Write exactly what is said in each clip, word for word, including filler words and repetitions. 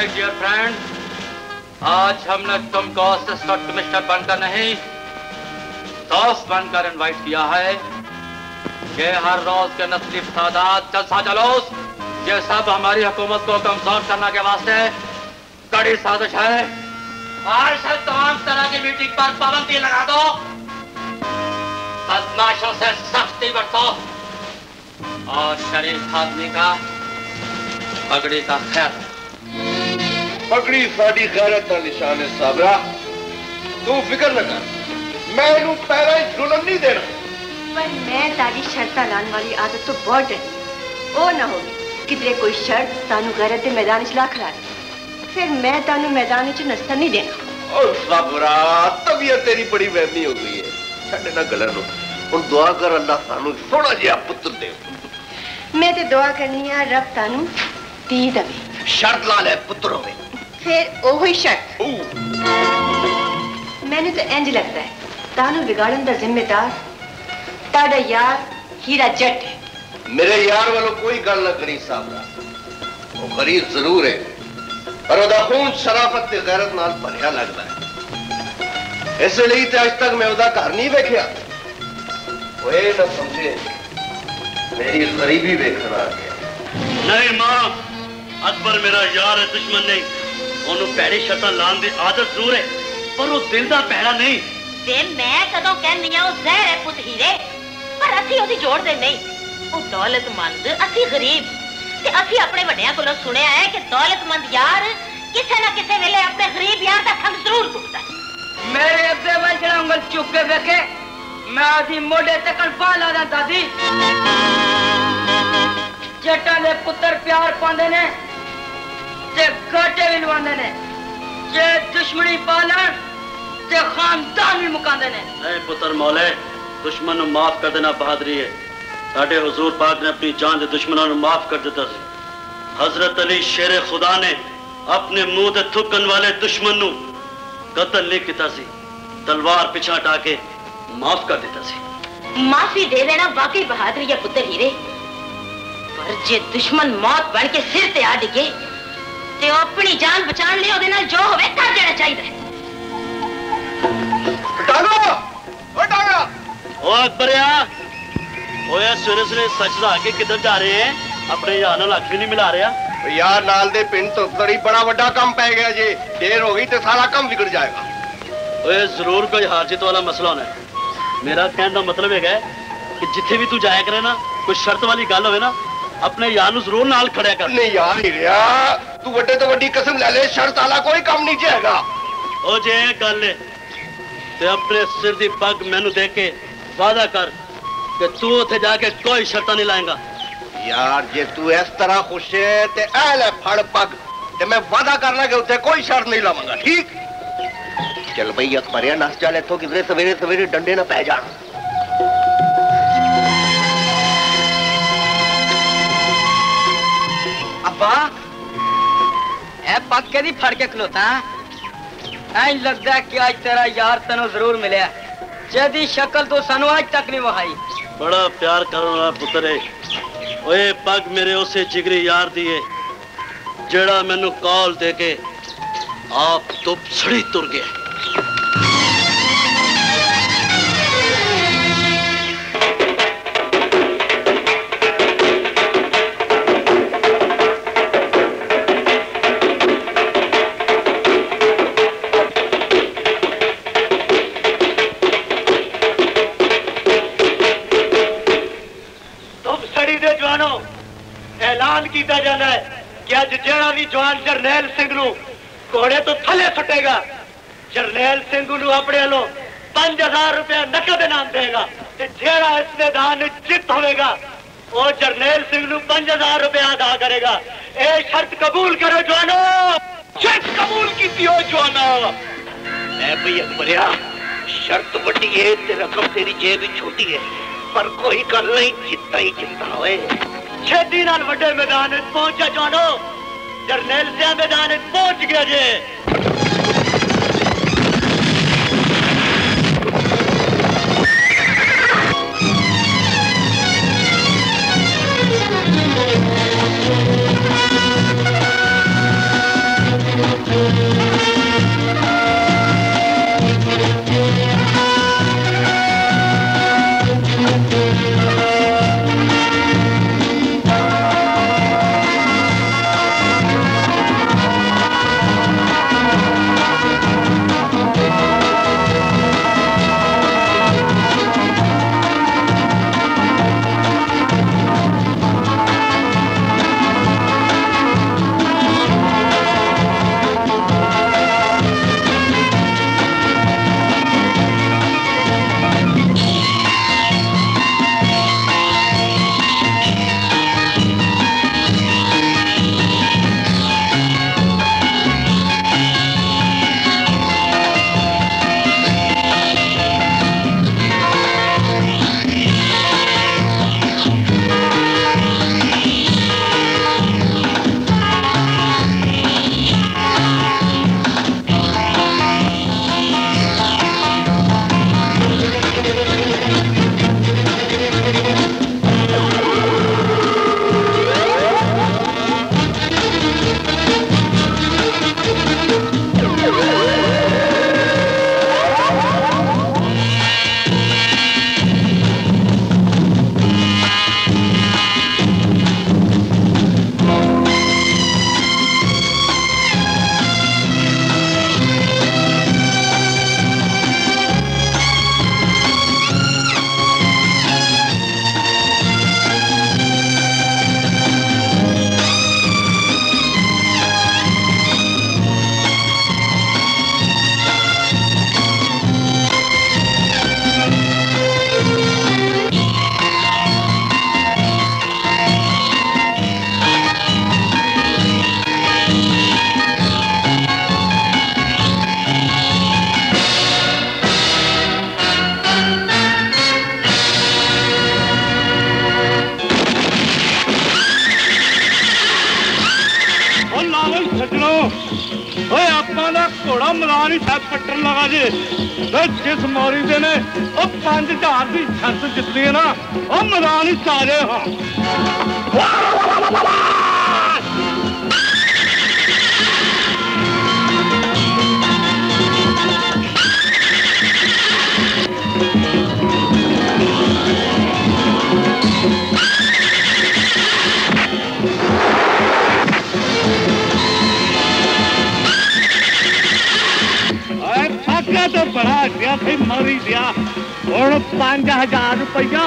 My dear friend, आज हमने तुमको असिस्टेंट कमिश्नर बनकर नहीं दोस्त बनकर इनवाइट किया है। ये हर रोज के नस्ली फसादात, जलसा जलोस, ये सब हमारी हुकूमत को कमजोर करने के वास्ते कड़ी साजिश है। आज से तमाम तरह की मीटिंग पर पाबंदी लगा दो, बदमाशों से सख्ती बरतो और शरीफ आदमी का पगड़ी का खैर। पगड़ी साड़ी गैरत का निशान है साबरा, तू फिक्र न कर, मैं इनू पहला ही जुलम नहीं देना। पर मैं तारी शर्ता लाने वाली आदत तो बहुत डरी, वो ना होगी किधरे कोई शर्त तानू गैरत के मैदान च ला खड़ा दे, फिर मैं तानू मैदान च नस्ता नहीं देना। और साबरा तबीयत तेरी बड़ी वहमी हो गई है, छड्डे ना गलर नु। हुण दुआ कर अल्लाह सानू सोना जिहा पुत्र दे। मैं ते दुआ करनी है रब तानू दी दवे। शर्त ला ले पुत्र होवे। फिर ओही शर्त। मैनू तो इंज लगता है तानू बिगाड़न दा जिम्मेदार ताड़ा यार हीरा जट है। मेरे यार वालों कोई गल ना करी साबरा, वो गरीब जरूर है पर ओदा खून शराफत ते गैरत नाल भरिया लगदा है, इसलिए ते अज तक मैं ओदा घर नहीं वेखिया। ओए ना समझे मेरी गरीबी देखना आ गया। नहीं मां, अकबर मेरा यार है, दुश्मन नहीं। ओनू पैड़ी शर्तां लाने दी आदत जरूर है पर वो दिल दा पैड़ा नहीं। ते मैं कदों कहनी आ वो जहर है पुत हीरे, पर असी ओदी जोड़ दे नहीं। वो दौलतमंद असी गरीब, ते असी अपने वड्डियां कोलों सुनया है कि दौलतमंद यार किसी ना किसी वेले अपने गरीब यार दा खंग जरूर चुकदा। मेरे अब्बे वाल जड़ा उंगल चुक के वेखे मैं आधी मोड़े तक पाल आ रहा। दादी जटा के पुत्र प्यार पाते ने ते घाटे भी लवाते ने, जे दुश्मनी पालन ते खानदान भी मुकाते ने। नहीं पुत्र मौले, दुश्मन को माफ कर देना बहादुरी है। साडे हुजूर पाक ने अपनी जान के दुश्मनों को माफ कर दिता। हजरत अली शेर खुदा ने अपने मुंह ते थुकन वाले दुश्मन को कतल नहीं किया, तलवार पिछा हटा के माफ कर देता सी। माफी दे देना वाकई बहादुरी है पुत्र हीरे, पर जे दुश्मन मौत बन के सिर ते आ डिगे ते अपनी जान बचाने लई ओदे नाल जो होवे कर देना चाहिदा है। डांगो ओ डांगो ओ अकबरिया, ओए सुरसरे सच ला के किधर जा रहे हैं? अपने यार नाल आखी नहीं मिला रहा। ओ यार नाल दे पिंड तो बड़ी बड़ा वड्डा काम पै गया जे, देर हो गई ते सारा काम बिगड़ जाएगा। ओए जरूर कोई हाजित वाला मसला होना है। मेरा कहने का मतलब है कि जिथे भी तू जाया करे ना, कोई शर्त वाली गल हो ना, अपने यार नू जरूर नाल खड़ा कर। नहीं यार हीरा, तू वड्डे तो वड्डी कसम ले ले, शर्त आला कोई काम नहीं जाएगा। ओ जे गल है ते अपने सिर दी पग मैनू दे के वादा कर कि तू उथे जाके कोई शर्त नहीं लाएगा। यार जे तू इस तरह खुश है ते ऐ ले फड़ पग, ते मैं वादा करना कि उथे कोई शर्त नहीं लावांगा। ठीक चल भाई अकबरिया, नस जा ले तो किधरे सवेरे सवेरे डंडे ना पै जान। अब्बा ए पग के दी फड़ के खलोता, ऐ लगदा कि आज तेरा यार तनु जरूर मिलया, जेदी शक्ल तो सानू आज तक नहीं वहाई। बड़ा प्यार करन वाला पुत्र है। ओए पग मेरे उसे जिगरी यार दी है जेड़ा मैनू कॉल दे के आप तो सड़ी तुर गया। जरनैल सिंह नू अपने वालों पांच हजार रुपया नकद इनाम देगा, जेड़ा इस मैदान जित होगा वह जरनैल सिंह नू पांच हजार रुपया अदा करेगा। ए शर्त कबूल करो जवानो, शर्त कबूल की हो जवानो। मैं भाई अकबरिया, शर्त बड़ी है ते रकम तेरी जेब छोटी है, पर कोई गल नहीं, जितना ही जितना होए छेदी नाल वड्डे मैदान पहुंचा जवानो। जरनैल सिंह मैदान पहुंच गया जे। ओए सजनो, ओए आपां दा घोड़ा मैदान ही तक कट्टन लगा जे। जिस मोरी दे ने ओह पांच हजार की छत जितनी है ना, ओह मैदान ही सारे हां। तो बड़ा गया थे मरी दिया और पांच हजार रुपया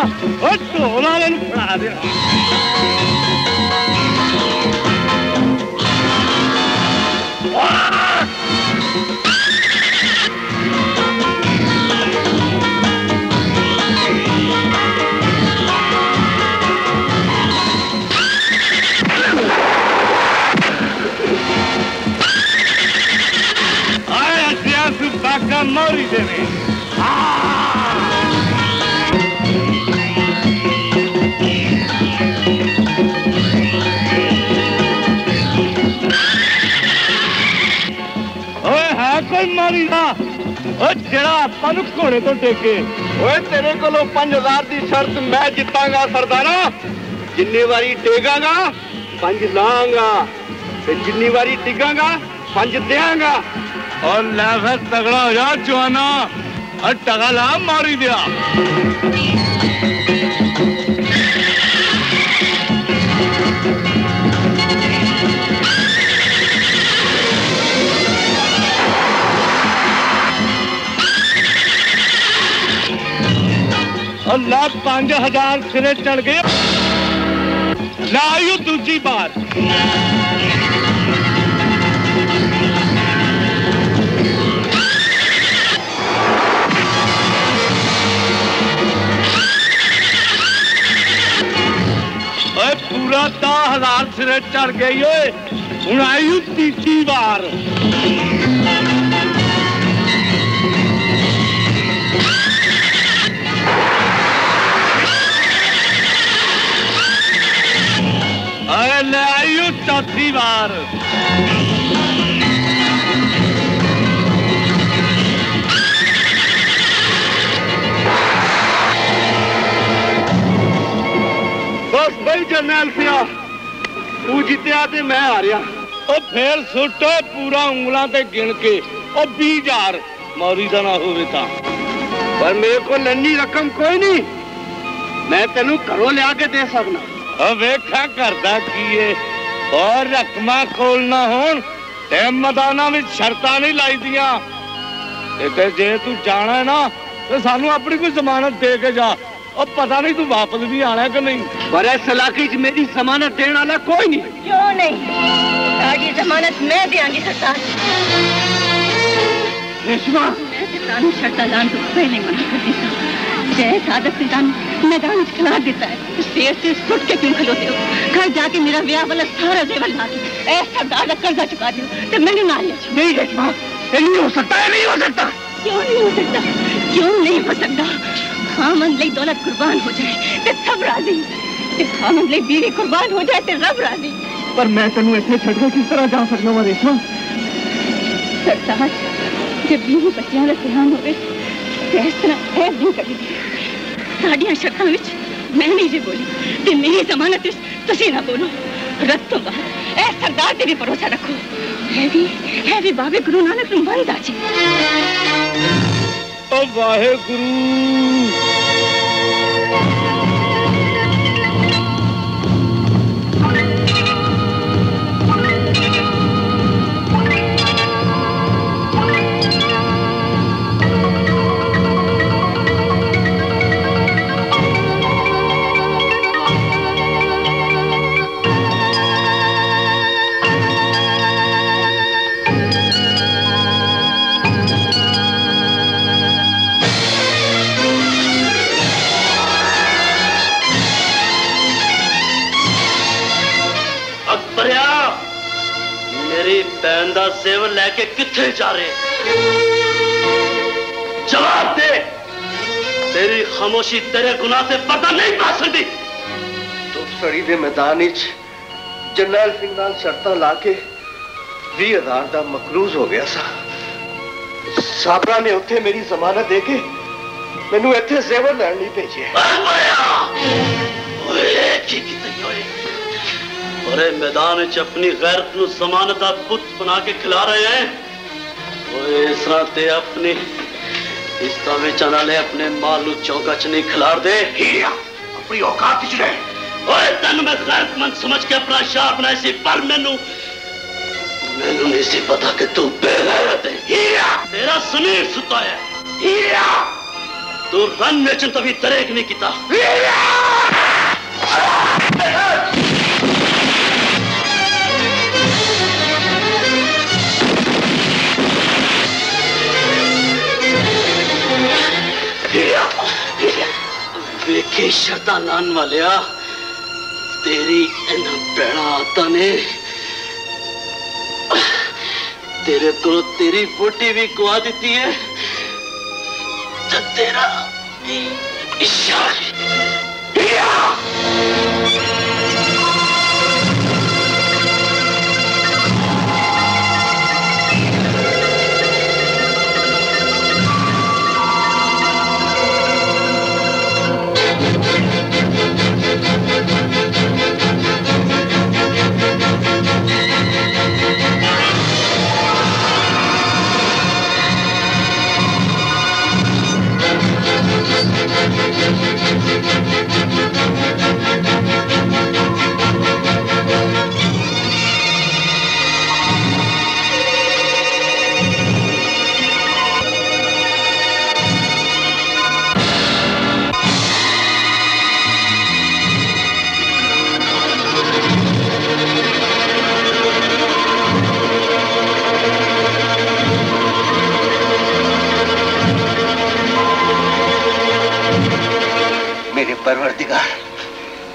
और ढोला बढ़ा दिया। मौरी देने है कोई मौरी का जरा अपन घोड़े तो टेके। ओए तेरे को पांच हजार की शर्त मैं जितांगा सरदारा, जिन्नी बारी टेगांगा पंज लांगा, जिन्नी बारी टिकांगा पंज देंगा। और लैफर तगड़ा हो जा चुहाना और टगा ला मारी दिया। और ला पांच हजार सिरे चढ़ गए। ला आयु दूसरी बात पूरा दस हजार सिरे चढ़ गई। हूं आई तीसरी बार ले आई चौथी बार। बस भाई जरनैल सिया तू जितया ते मैं हारिया। और फिर सुट पूरा उंगलों ते गिन के और बीस हजार मौरी का ना होवे तां। पर मेरे को नन्नी रकम कोई नहीं, मैं तेनू घरों लिया के दे सकना। वेखा करदा की है और रकमां खोलना होन ते मदाना में शर्तां नहीं लाई दियां। ते जे तू जाना है ना तो सानू अपनी कोई जमानत दे के जा। अब पता नहीं तू वापस भी आना कि नहीं। पर इस इलाके च मेरी जमानत देने वाला कोई नहीं। क्यों नहीं? सारी जमानत मैं देंगी सरदार। रेशमा सरदार शर्तां लाने तो कोई नहीं मना कर देता। जय सादत ने जान मैदान खिला देता है। शेर से सुट के क्यों खलोते हो? घर जाके मेरा ब्याह वाला सारा जेवर ला के ऐसा सरदार का कर्जा चुका दो तो मैंने ना लिया। नहीं रेशमा, नहीं हो सकता है, नहीं हो सकता। क्यों नहीं हो सकता? क्यों नहीं हो सकता? खामन ले दौलत कुर्बान हो जाए ते सब राजी, ते खामन ले बीवी कुर्बान हो जाए ते रब राजी। पर मैं तेनू इतने छड़ के किस तरह जा सकना वा रेशमा? सरदार जब बीवी बच्चियां दा ध्यान होवे ते इस तरह है नहीं कभी। साड़ियां शर्तां विच मैं नहीं जे बोली ते मेरी जमानत विच तुसीं ना बोलो। रब तो बाहर ऐ सरदार ते भी भरोसा रखो। है भी है भी बाबे गुरु नानक नूं बंद आजी। ओ वाहे गुरु सेवन लेके किथे जा रहे? जवाब दे। तेरी खामोशी तेरे गुनाह से पता नहीं पा सकती। तो सड़ी दे मैदान जरनैल सिंह शर्तां ला के भी अदार दा मकरूज हो गया सा। साबरा ने उत्थे मेरी जमानत दे के मैनू इत्थे जेवर लैण लई भेजिया। अरे मैदान च अपनी गैरत नू समानत दा पुत बना के खिला रहे हैं। इस तरह ते अपनी इस तरह चना ले अपने मालू चौका च नहीं खिलार दे। अपनी औकात च नहीं। तैनू मैं गैरतमंद समझ के अपना शाह बनाया सी, पर मैनू मैनू नहीं सी पता कि तू बेगैरत है। तेरा समीर सुता है, तू रन बेचन तभी तरेक नहीं किया। वेखे शर्ता लान वालिया, तेरी इन भैन आता ने तेरे को तेरी बोटी भी गुआ दी है। तो तेरा परवरदिगार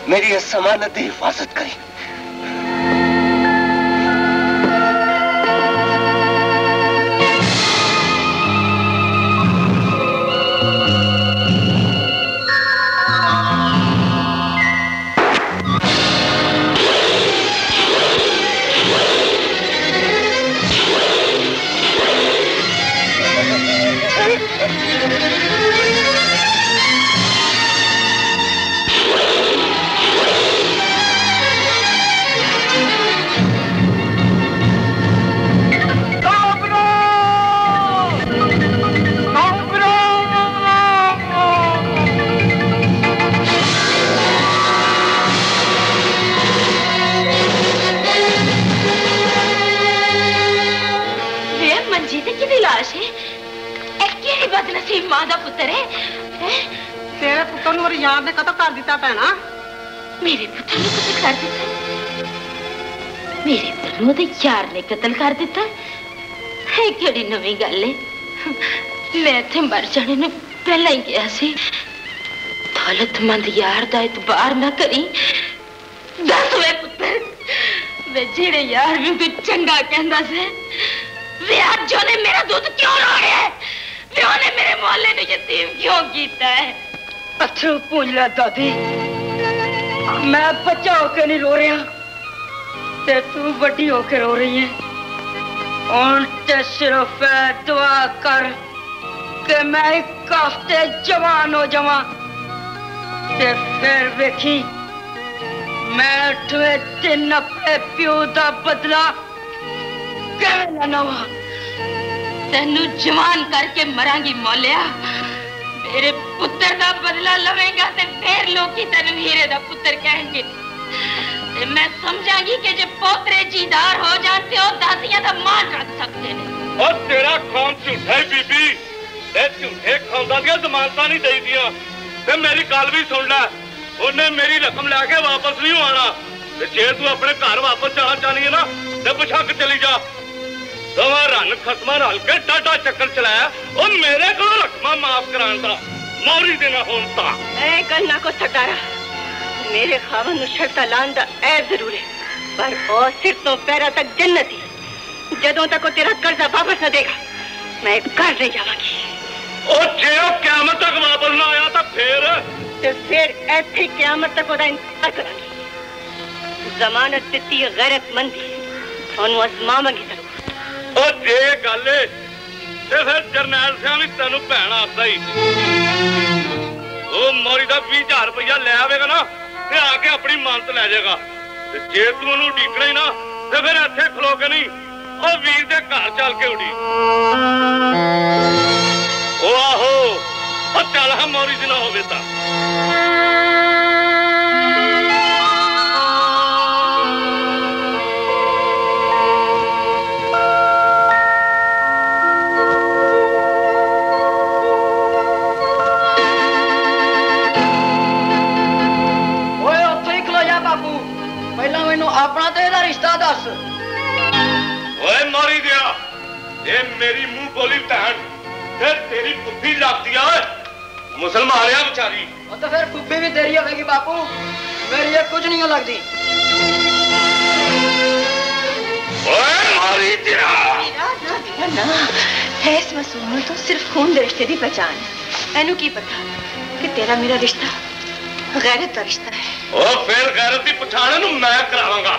मेरी इस समानत की हिफाजत करी। कतल कर दिता केड़ी नवी गल है। मैं इत्थे मर जाने नूं पहला ही गया सी। दौलतमंद यार दा इतबार ना करी। दस वे पुत्र वे जेड़े यार नूं तू चंगा कहंदा सी, वे अज ओहने मेरा दूध क्यों रोड़िया है? वे ओहने मेरे मोहल्ले नूं यतीम क्यों कीता है? अथरू पूंझ लै दादी, मैं बच्चा होके नहीं रो रहा, तू बड़ी होकर रो रही है। सिर्फ दुआ कर कि मैं एक हफ्ते जवान हो जावा, फिर वेखी मैं अठवे दिन अपने प्यो का बदला कैसे लैना वा। तेनू जवान करके मरांगी मौलिया, मेरे पुत्र का बदला लवेगा ते फिर लोग तेन हीरे का पुत्र कहेंगे। मैं समझांगी कि जब पोतरे जीदार हो जाते हो दासियां तो मान रख सकते हैं। और तेरा कौन झूठा है बीबी? झूठे खानदान की जमानता नहीं दे दिया। ते मेरी गल भी सुन ला, उन्हें मेरी रकम लैके वापस नहीं आना। जे तू अपने घर वापस जाना चाहनी है ना तो पछक चली जा। दवा रन खत्मा रल के डाडा चक्कर चलाया और मेरे को रकमा माफ कराने का मौरी देना होता। मैं गलना को सटाया, मेरे खावन शर्ता लान दा ऐ जरूर है, पर और सिर तो पैरा तक जन्नत ही। जदों तक वो तेरा कर्जा वापस न देगा मैं घर नहीं जावांगी। और जे क्यामत तक वापस ना आया तो फिर तो फिर ऐसी क्यामत तक ओदा इंतजार करांगी। जमानत दिती गैरतमंदी, ओनू अजमावांगी जरूर। जे गल फिर जरनैल सिंह भी तेन भैन आखदा ही मौरी का भी हजार रुपया लै आवेगा ना ते आके अपनी मानत लै जाएगा। जे तू ओनू उडीकना ही ना तो फिर इत्थे खलो के नहीं ओ वीर दे घर चल के उडी ओ आहो ओ चल हम मौरी दी ना होवे ता ओए ओथे ही खलो जा बापू पहला मैनू अपना ते इहदा रिश्ता दस। ओए मौरी दिया ए मेरी मुंह बोली भैन तेरी फुफी लगती है मुसलमान है बेचारी तो फिर फुफी भी तेरी होगी बापू मेरी ये कुछ नहीं लगती। इस मासूम तो सिर्फ खून के रिश्ते की पहचान है एनू की पता कि तेरा मेरा रिश्ता गैरत का रिश्ता है। और फिर गैरत की पछाण मैं करावांगा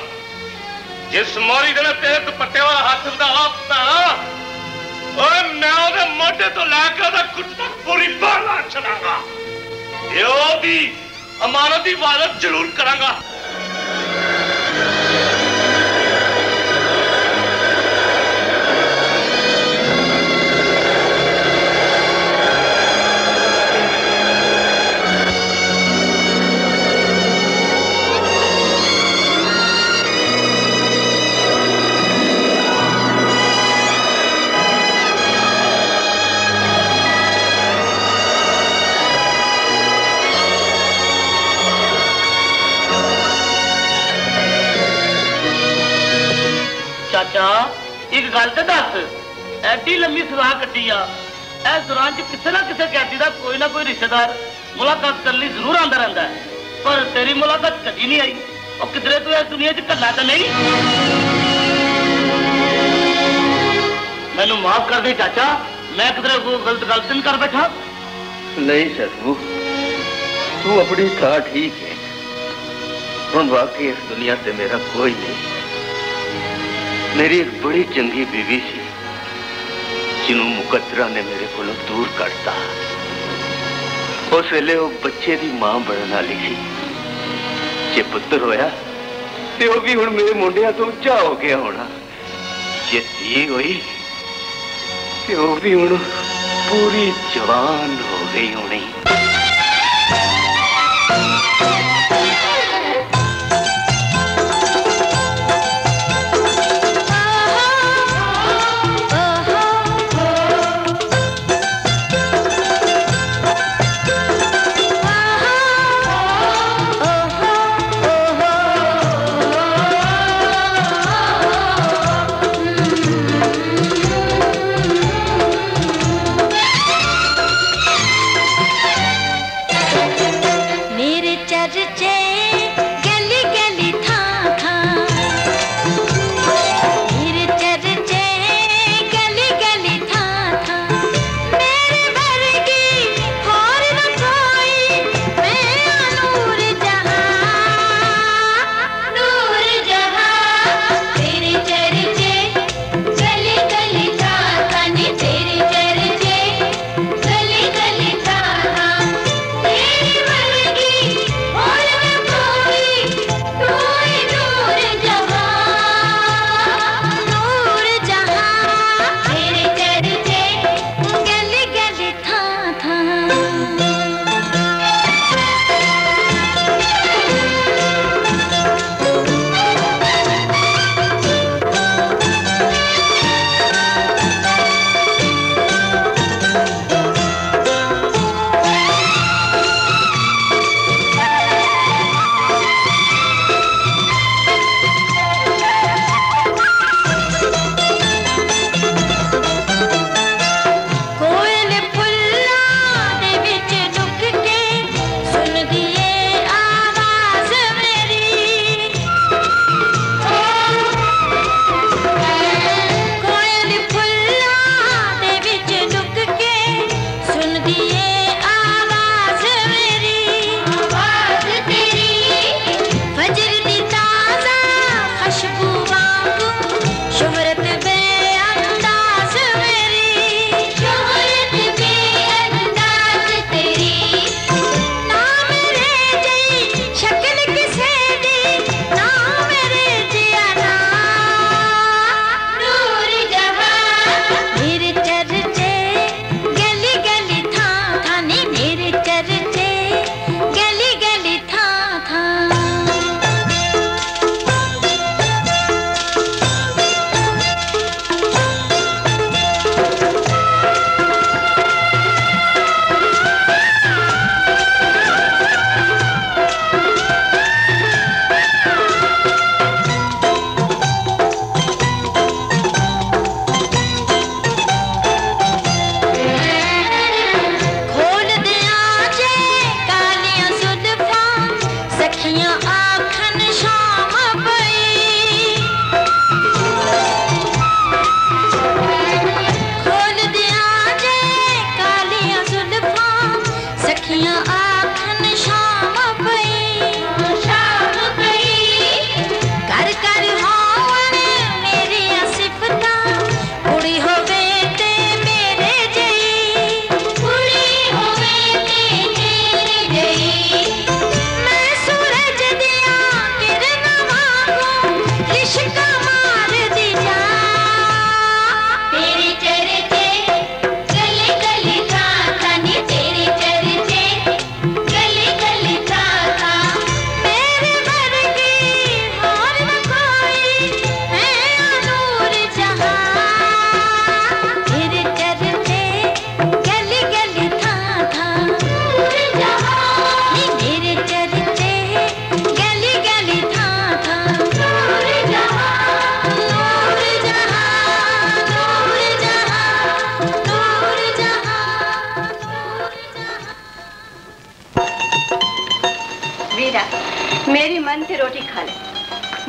जिस मोरी ने तेरे दुपट्टे वाला हाथ उठाया और मैं मोटे तो लाकर कुछ तक पूरी बाला चलाऊंगा अमानत की वालत जरूर करांगा। एक गल तो दस एडी लम्बी सलाह कट्टी इस दौरान किसी ना किसी कैदी का कोई ना कोई रिश्तेदार मुलाकात करने जरूर आंदा रहा है पर तेरी मुलाकात कभी नहीं आई और किधरे तू इस दुनिया कला तो नहीं। मैनू माफ कर दे चाचा मैं किधरे को गलत गलत नहीं कर बैठा। नहीं सतगुरु तू अपनी था ठीक है हम वाकई इस दुनिया से मेरा कोई नहीं। मेरी एक बड़ी चंगी बीवी सी जिन्हों मुकद्दरा ने मेरे को दूर करता उस वेले वो बच्चे की मां बनने वाली सी जे पुत्र होया ते वो भी हुण मेरे मुंडिया तो उच्चा हो गया होना जे धी हुई ते वो भी हुण पूरी जवान हो गई होनी।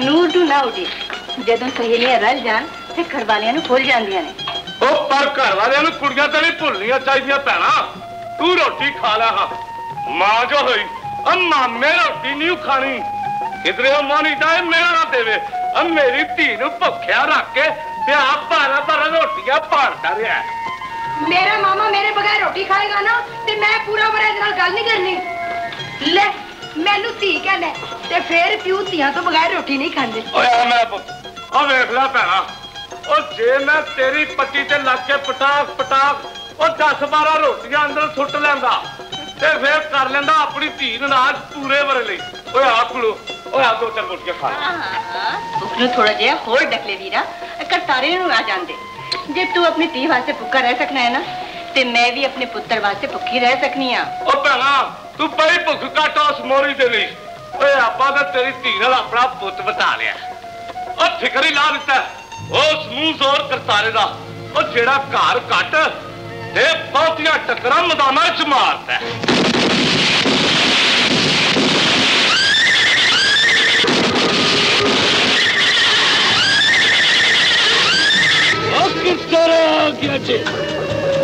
नूडू ना उड़ी जदों सहेलियां रल जान ते घरवालियां नू भुल जांदियां ने। ओ पर घरवालियां नू कुड़ियां ते नहीं भुलनियां चाहिदियां भैणा। तू रोटी खा ला हां मां जो होई अम्मा मेरी रोटी नहीं खानी किधरे ओ मोनी ताए मेरा ना देवे अ मेरी धी नू भुख्या रख के ते आप भारा भारा रोटियां पाड़दा रहा है। मेरा मामा मेरे बगैर रोटी खाएगा ना ते मैं पूरा बरा इस नाल गल नहीं करनी। ले मैनू धी कहने ते फिर प्यू धियां तो बगैर रोटी नहीं खांदे। ओए मैं ओ देख ला भैणा ओ जे मैं तेरी पट्टी ते लग के पटाक पटाक ओ दस बारह रोटियां अंदर सुट लैंदा ते फिर कर लैंदा अपनी धी नाल पूरे बरे लई। ओए आ कुलो ओए आ दो चार रोटियां खा उखलो थोड़ा जिहा होर डकले वीरा कर तारे नू आ जांदे। जे तू अपनी धी वास्ते भुक्खा रह सकना है ना ते मैं भी अपने पुत्र वास्ते भुखी रह सकनी हां। ओ भैणा तू बड़ी भुख घट उस मोरी दे लई। ओए आपां ते तेरी धी नाल अपना पुत बता लिया और फिकर ही ला दिता उस मूंह जोर करतारे का और जेड़ा घर कट ते बहुतियां टकरां मैदानां च मारदा है।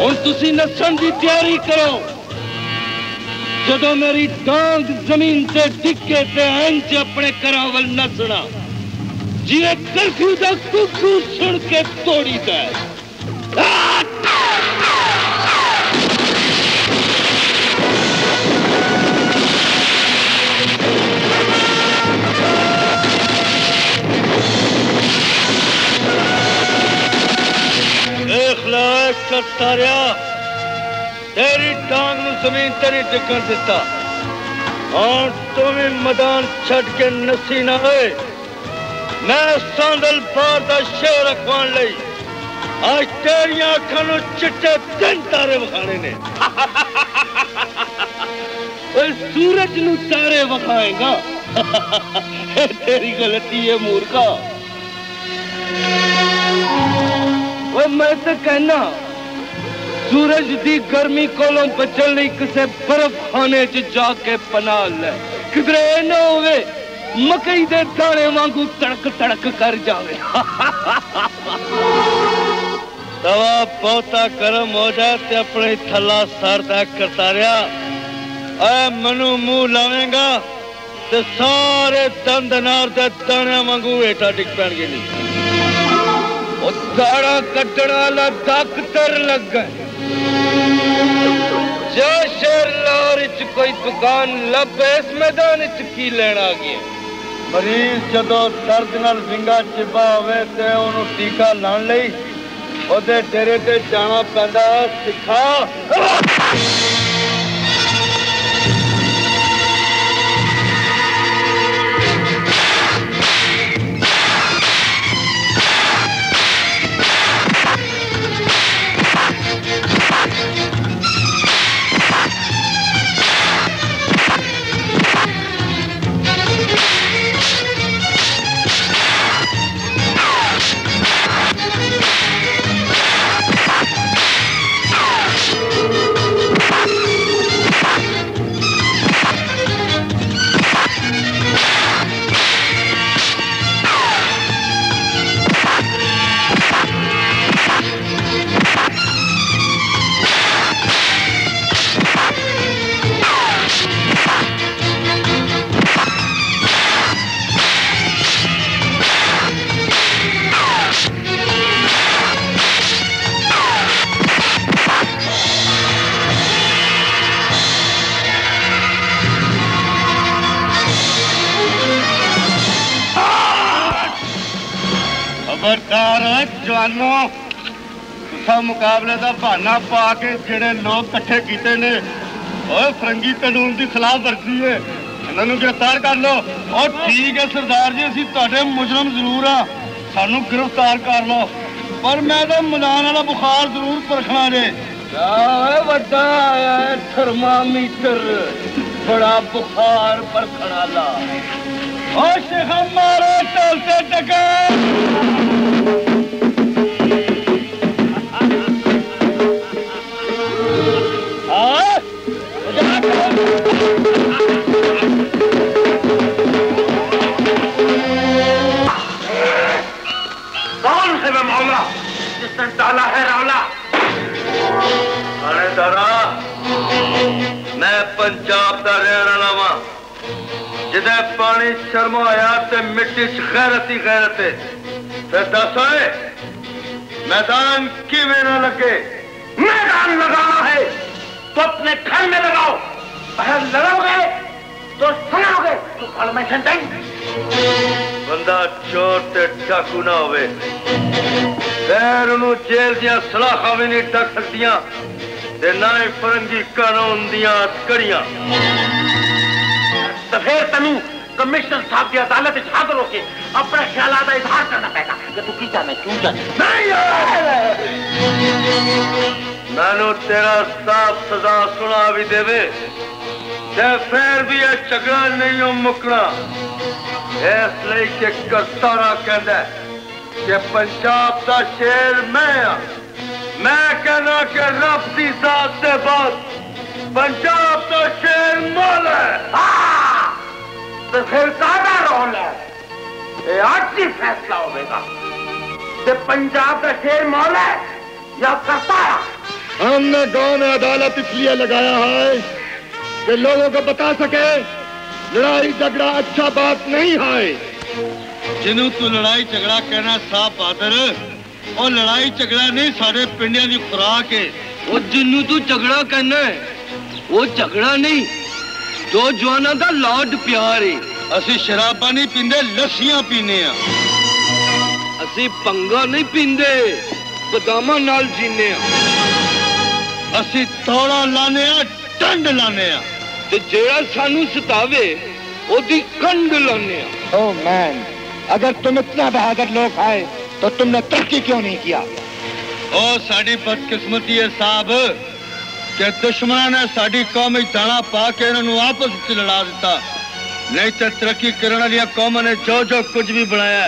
हुण तुसी नस्सण की तैयारी करो जदों मेरी डांग जमीन से डिगे ते इंज अपने घर वल नसना जिए कर्फ्यू का कुकू सुन के तोड़ी दा। तेरी टांग जमीन तेरी डिगन दिता और तुम्हें मैदान छड़ के नसी ना होए। मैं सांदल पार का शेर अखवाण लई आज तेरिया अखा नू चिट्टे दिन तारे विखाने ने। सूरज नू तारे विखाएगा। तेरी गलती है मूर्खा। और मैं तो कहना सूरज की गर्मी कोलों बचने लई किसी बर्फ खाने च जाके पना लै किधरे ना होवे मकई के दाने वांगू तड़क तड़क कर जावे। तवा बहुता गर्म हो जाए तो अपने थला सरदा करतारिया ऐ मनु मुंह लावेगा तो सारे दंद नार के दाने वांगू हेठा डिग पैणगे। दाड़ा कट्टण वाला डॉक्टर लग गए जो शेर लाहौर कोई दुकान लब इस मैदान की लेना आ गया। मरीज जदों दर्द नाल विंगा चिबा होवे ते उहनूं टीका लाण लई ओहदे डेरे ते जाना पैंदा। सिखा मुकाबले का बहाना पा के जेड़े लोग कट्ठे किए ने और फरंगी कानून की खिलाफ वर्जी है इन्हों गिरफ्तार कर लो। और ठीक है सरदार जी असीं तुहाडे मुजरम जरूर हाँ सानू गिरफ्तार कर लो पर मैं तो मलान वाला बुखार जरूर परखना जे वड्डा आया है थर्मामीटर बड़ा बुखार परखना ला। और शेखा मारो टोलते टका Thank you. है मैं मौला जिसने डाला है रौला। थानेदारा मैं पंजाब का रहने वाला वा जिदे पानी शर्माया ते मिट्टी च गैरत ही गैरत है। फिर दस ओए मैदान किवें ना लगे। मैदान लगाना है तो अपने घर में लगाओ। पहल लड़ोगे तो सुनाओगे तो फॉर्मेशन देंगे। बंदा चोर ते डाकू ना होवे पैर नूं जेल दियां सलाखां भी नहीं टक सकदियां ते ना ही फरंगी कानून दियां अटकड़ियां। तो फिर तैनू कमिश्नर साहब की अदालत च हाजिर होके अपने ख्याल का इजहार करना पैगा कि तू की जाने क्यों जाने। मैनू तेरा साफ सजा सुना भी देवे ते फिर भी यह झगड़ा नहीं हो मुकना। इसलिए कि करतारा कहता है कि पंजाब का शेर मैं हाँ। मैं कहना कि रब की जात के बाद पंजाब का शेर मौला है। तो फिर कादा रौला है आज ही फैसला होगा कि पंजाब का शेर मौला है या करतारा। हमने गांव में अदालत इसलिए लगाया है कि लोगों को बता सके लड़ाई झगड़ा अच्छा बात नहीं है। जिन्हों तू लड़ाई झगड़ा कहना साफ बादर और लड़ाई झगड़ा नहीं सारे पिंडिया की खुराक है। और जिन्हों तू झगड़ा कहना है वो झगड़ा नहीं दो जवाना का लाड प्यार है। असि शराबा नहीं पींदे लस्सियां पीने असि पंगा नहीं पींदे बदामा नाल जीने असि तौड़ा लाने ठंड लाने जेड़ा सानू सतावे ओदी कंड लाने। ओ मैन अगर तुम इतना बहादुर लोग आए तो तुमने तरक्की क्यों नहीं किया। ओ साड़ी बदकिस्मती है साहब के दुश्मन ने साड़ी कौम दाना पा के इन्होंने आपस में लड़ा दिता। नहीं तो तरक्की करने वाली कौम ने जो जो कुछ भी बनाया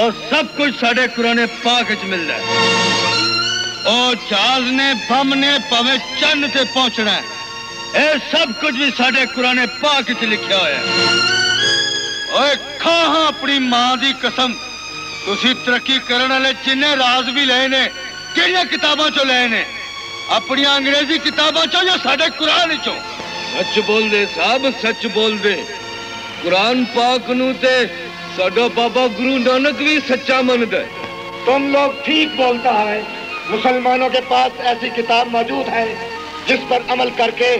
और सब कुछ साढ़े कुराने पाक च मिलता है। और जहाज ने बम ने भावे चंद से पहुंचना है ए सब कुछ भी साढ़े कुराने पाक च लिखा होया। खा हां अपनी मां की कसम तुसी तरक्की करने वाले जिन्हें राज भी लए ने कितनी किताबों चो लए ने अपनी अंग्रेजी किताबों चो या साढ़े कुरान चो। सच बोल दे साहब सच बोल दे। कुरान पाक नूं ते साडा बाबा गुरु नानक भी सच्चा मनदा है। तुम लोग ठीक बोलता है। मुसलमानों के पास ऐसी किताब मौजूद है जिस पर अमल करके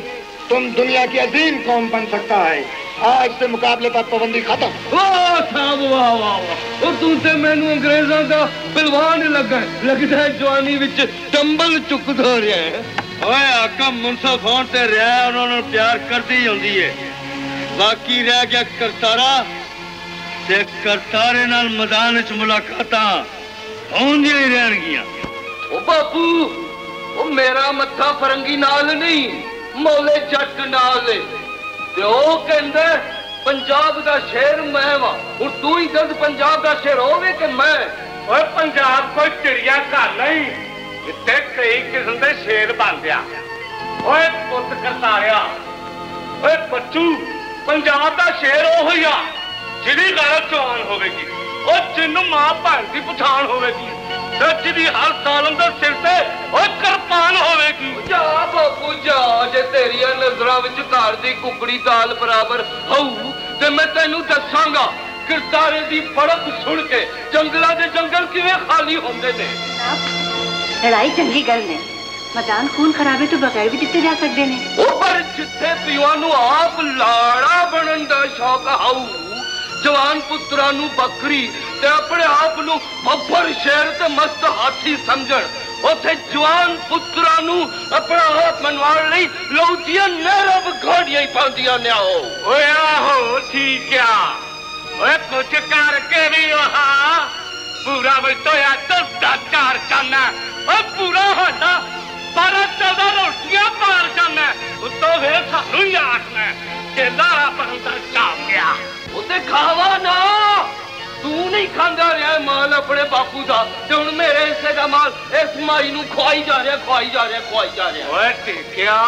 तुम दुनिया की अजीम कौम बन सकता है। आज से मुकाबले पर पाबंदी खत्म। वाह साहब वाह वाह वाह। और तू ते मैनू अंग्रेजों का पहलवान लगा लगता है। जवानी विच टंबल चुकदा रहा है। ओए आका मुनसफ होण ते रहा उन्होंने प्यार करती होंदी है। बाकी रह गया करतारा ते करतारे नाल मैदान च मुलाकातां होंदियां ही रहणगियां। ओ बापू ओ मेरा मत्था फरंगी नाल नहीं मौले जट नाल ते ओ कहंदा पंजाब दा शेर मैं वा। हुण तू ही दस पंजाब दा शेर होवे कि मैं। ओए पंजाब कोई चिड़िया घर नहीं इत्थे कई किस्म दे शेर बनदिया। ओए पुत करतारिया ओए बच्चू पंजाब दा शेर ओही आ जिहदी गलत जान होवेगी ओ जिन्नू मां भैन दी पछाण होवेगी जिहदी हर साल दा सिर ते ओए कृपान होवेगी। जा बापू जा जे तेरिया नजरां विच घर दी कुकड़ी दाल बराबर हऊ ते मैं तैनू दसांगा किरदारे दी फड़क सुन के जंगलां दे जंगल किवें खाली होंदे ने। लड़ाई चंगी गल ने मैदान खून खराबे तो बगैर भी जित्ते जा सकदे ने। ओ पर जिथे पिओ नू आप लाड़ा बनन दा शौक आऊ जवान पुत्रां नू बकरी ते अपने आप नू बब्बर शेर ते मस्त हाथी समझण उथे जवान पुत्रां नू अपना आप मनवाण लई लौदियां नरब घोड़ियां ही पांदियां ने। आओ ओए आहो ठीक आ ओए कुछ करके भी वहां पूरा बतोया दस दस कार करना और पूरा हाडा बारह चौदह रोटियां पार करना उत्तों वे सानू याद ने के लारा पंदा छाप गया उसे खावा ना। तू नहीं खांदा रहा माल अपने बापू का हूं मेरे हिस्से का माल इस माई नू खुआई जा रहा खुआई जा रहा खुआई जा रहा। देखिया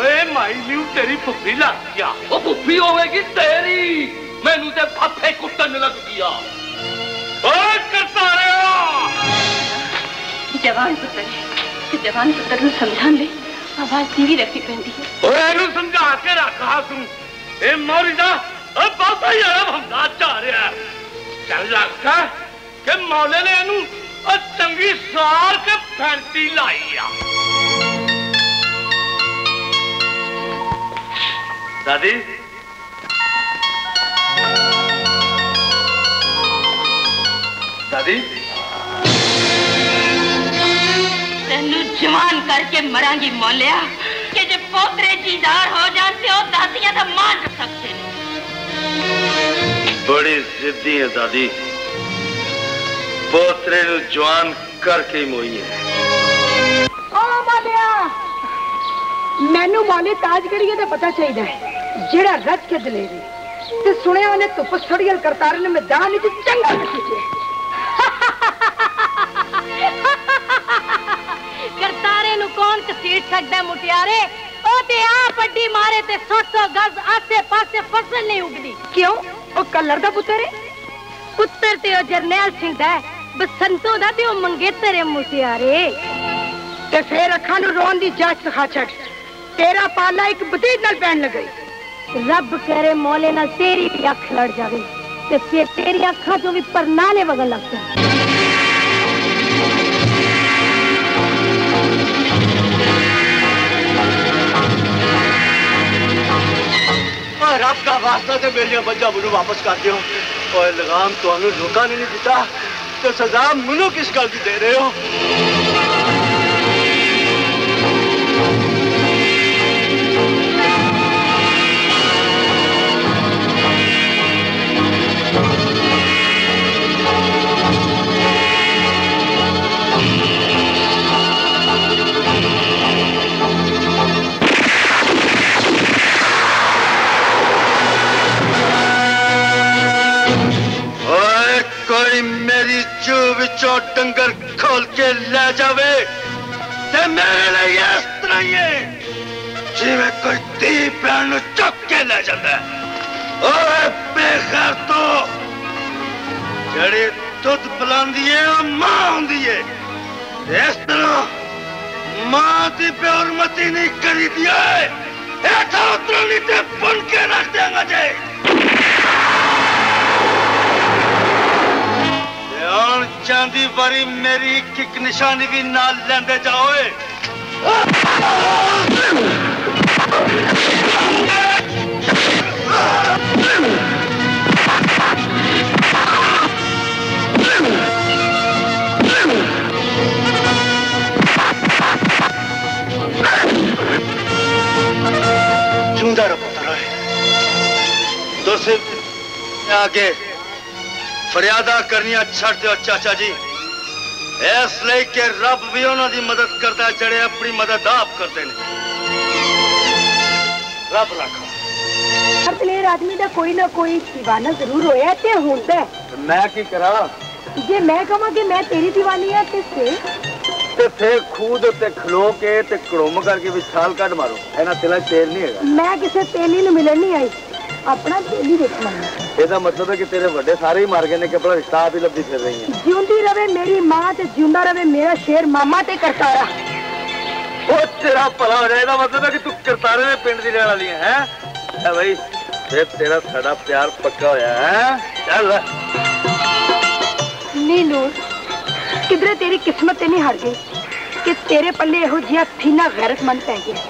ओए माई नू तेरी भुखी लग गया। वो भुखी होगी तेरी मैनू ते फफे कुटन लग गया। जवान पुत्र जवान पुत्र समझा ले आवाज धीमी रखनी पड़ती है समझा के रखा तू ए मौरिदा अब बाबा यार हमदा चाह रहा है चल लगता के मौले ने एनू और चंगी सार के फैंटी लाई आ दादी दादी तेनू जवान करके मरांगी मौलिया के जब पोतरे जीदार हो जाते हो दादियां तो मान सकते बड़ी जिद्दी है दादी पोतरे नू जवान करके ही मोई है ओ मौलिया मैनू मौली ताजगढ़ी का पता चाहिए जेड़ा रज के दलेरी ते सुने उन्हें धुप छड़ियल करतारे ने मैं दानी तो चंगा लगी करतारे नू कौन कसीट सकदा मुटियारे ओ ते आ पड्डी मारे ते सौ सौ गज आसे पासे फसल नहीं उगदी क्यों ओ कलर दा पुत्र है पुत्र ते ओ जरनैल सिंह दा बसंतो दा ते ओ मंगेतर है मुटियारे ते फेर अखां नू रोन दी जाच सिखा छड़ तेरा पाला एक बदीद नाल पैण लगई रब करे मौले नाल तेरी भी अख लड़ जावे ते फिर तेरी अखां जो भी परनाले वगन लगदा रब का वास्ता से मेरिया बच्चा मुनू वापस कर दो और लगाम तुहानू रोका नहीं दिता तो सजा मुनू किस गल की दे रहे हो जो डंगर खोल के ले जावे ते मेरे लिए इस तरह ही है जिवें कोई धी भैण नूं चुक के ले जांदा है ओए बेखैर तो जड़ी दुध पिलांदी है मां हुंदी है इस तरह मां दी बेहरमती नहीं करी दी है हेठां उतरनी ते बन के रख देंगा जे चांदी बारी मेरी किक निशानी भी नाल लेंदे जाओए चुंदा रो पुत्र है तो सिर्फ आगे फरियादा करनिया छड़ दो चाचा जी इसलिए कि रब भी उन्होंने मदद करता जड़े अपनी मदद आप करते हैं रब रखा दलेर आदमी का कोई ना कोई दीवाना जरूर होया ते होंदा है मैं की करा जे मैं कहूं कि मैं तेरी दीवानी है ते फिर ते फिर खुद ते खलो के ते कड़ोम करके भी छाल काट मारो एना तेला तेल नहीं है मैं किसी तेली नु मिलन नहीं आई अपना तेली देखना ਇਹਦਾ ਮਤਲਬ ਹੈ ਕਿ ਤੇਰੇ ਵੱਡੇ ਸਾਰੇ ਹੀ ਮਰ ਗਏ ਨੇ ਕਿ ਭਲਾ ਰਿਸ਼ਤਾ ਆਪ ਹੀ ਲੱਭੀ ਫਿਰ ਰਹੀ ਹੈ ਜਿਉਂਦੀ ਰਵੇ ਮੇਰੀ ਮਾਂ ਤੇ ਜਿਉਂਦਾ ਰਵੇ ਮੇਰਾ ਸ਼ੇਰ ਮਾਮਾ ਤੇ ਕਰਤਾਰਾ ਉਹ ਤੇਰਾ ਭਲਾ ਹੋ ਜਾਏ ਇਹਦਾ ਮਤਲਬ ਹੈ ਕਿ ਤੂੰ ਕਰਤਾਰੇ ਦੇ ਪਿੰਡ ਦੀ ਰਹਿਣ ਵਾਲੀ ਹੈ ਹੈ ਬਈ ਤੇ ਤੇਰਾ ਸਾਡਾ ਪਿਆਰ ਪੱਕਾ ਹੋਇਆ ਹੈ ਚੱਲ ਨੀਲੂ ਕਿਧਰੇ ਤੇਰੀ ਕਿਸਮਤ ਤੇ ਨਹੀਂ ਹਰ ਗਈ ਕਿ ਤੇਰੇ ਪੱਲੇ ਇਹੋ ਜਿਹਾ ਥੀਨਾ ਗੈਰਤਮੰਦ ਪੈ ਗਿਆ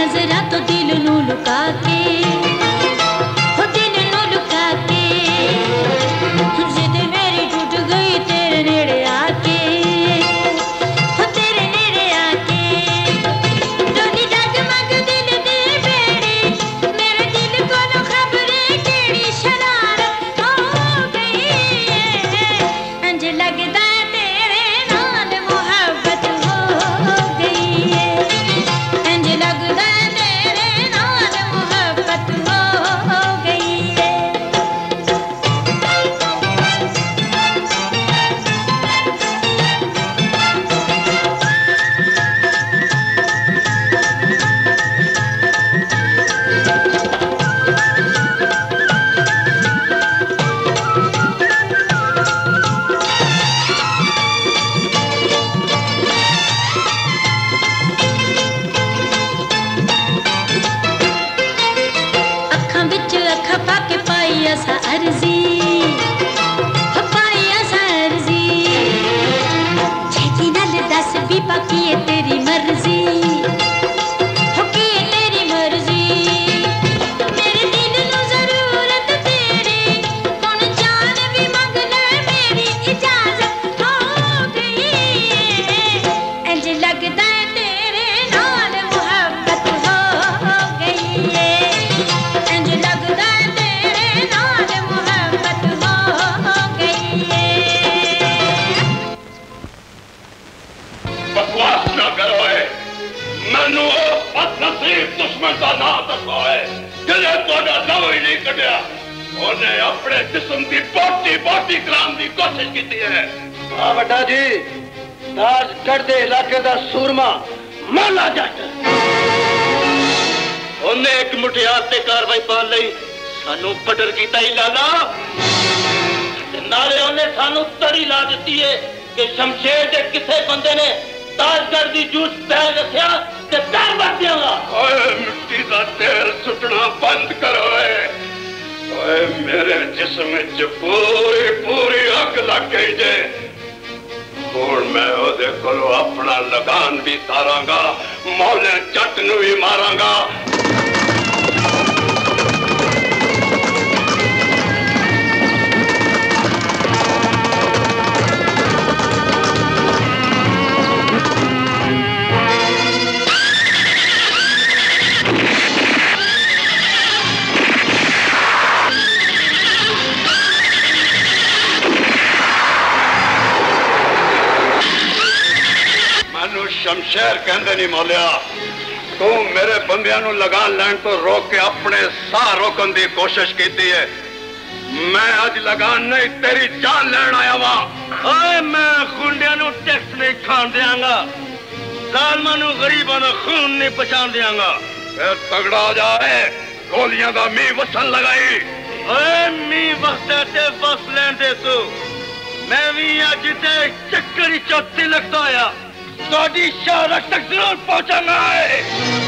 नजरा तो दिल नू लुका के, ओ दिल नू लुका के, जिद मेरी टूट गई तेरे नेड़े आके, ओ तेरे नेड़े आके। डोली डगमग दिल दे बेड़े, मेरे दिल को न खबरे केड़ी शरारत हो गई है, इंज लगदा ये तेरी मर्जी हो कि ये तेरी मर्जी, मेरे दिल नू जरूरत तेरी, कौन जान भी मंग ले मेरी इजाजत हो गई है, इंज लगदा है तेरे नाल मुहब्बत हो गई है, इंज लगदा है तेरे नाल मुहब्बत हो गई है। बकवास ना करो है, मैनू बदनसीब दुश्मन का ना दसो है, जिन्हें तुहाडा दम ही नहीं कढ़िया, उन्हें अपने जिस्म की बोटी बोटी कराने की कोशिश की है। वाह बड़ा जी, राजगढ़ दे इलाके का सूरमा माला जट, उन्हें एक मुठियार से कार्रवाई पा लई, सानू बदर कीता ही लाला, ते नाले उन्हें सानू तड़ी ला दिती है कि शमशेर के किसे बंदे ने ताजगढ़ की जूस पै रखिया ते पैर बच जाऊंगा। मिट्टी का तेल सुटना बंद करो है, ओए मेरे जिस्म च पूरी पूरी अग लग गई जे, हुण मैं ओदे कोलों अपना लगान भी तारांगा, मौले जट नू भी मारांगा। शमशेर कहते नहीं मौलिया, तू मेरे बंदियां लगान लैन तो रोक के अपने साह रोकने की कोशिश की है, मैं अज लगान नहीं तेरी जान लैन आया वा। मैं गुंडियां टैक्स नहीं खान देंगा, जालमां गरीबां का खून नहीं पहचान देंगा। फिर तगड़ा जाए, गोलियां का मीह वसन लगाई, मीह वसदा ते वस लैन दे तू, मैं भी अज ते चक्कर चौथी लगता आया, तोड़ी शहरक तक जरूर पहुंचाना है।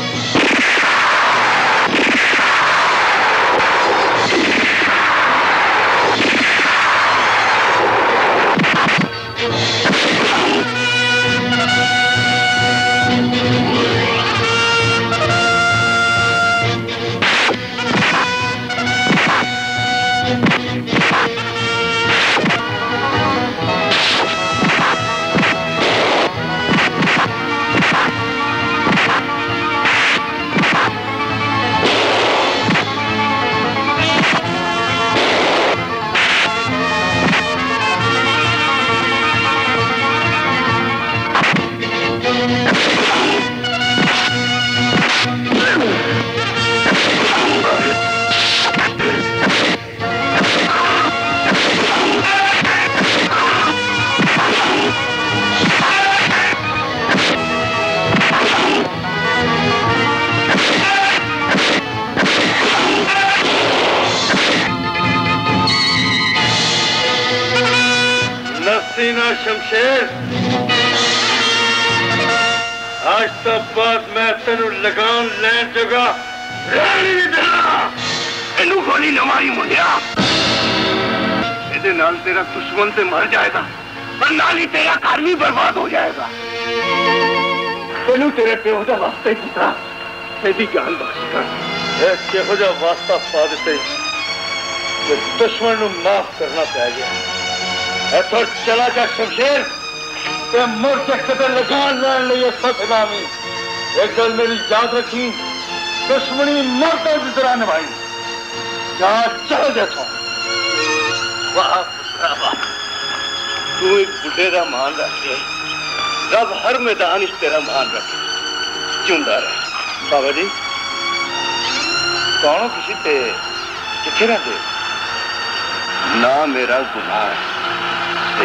शमशेर, आज तो बाद मैं तेनू लगान लैन जगह रहनी नहीं देना, इनू गोली ना मारी मुंडिया, इहदे नाल तेरा दुश्मन ते मर जाएगा पर नाल ही तेरा घर भी बर्बाद हो जाएगा। तेनू तेरे प्यो दा वास्ता ही पुत्रा मेरी गाल बास्ता वास्ता पा दिते दुश्मन को माफ करना पै गया। इथों चला जा शमशेर ते मुड़ के कदे लगान लैण लई सतनामी। एक गल मेरी याद रखी, दुश्मनी मरते की तरह निभाई। जा चल जाता तू एक बुढ़े का मान रखे, रब हर मैदान इस तेरा मान रखे। जिंदा रहे बाबा जी। कौन किसी ते किथे ना दे ना मेरा गुनाह है।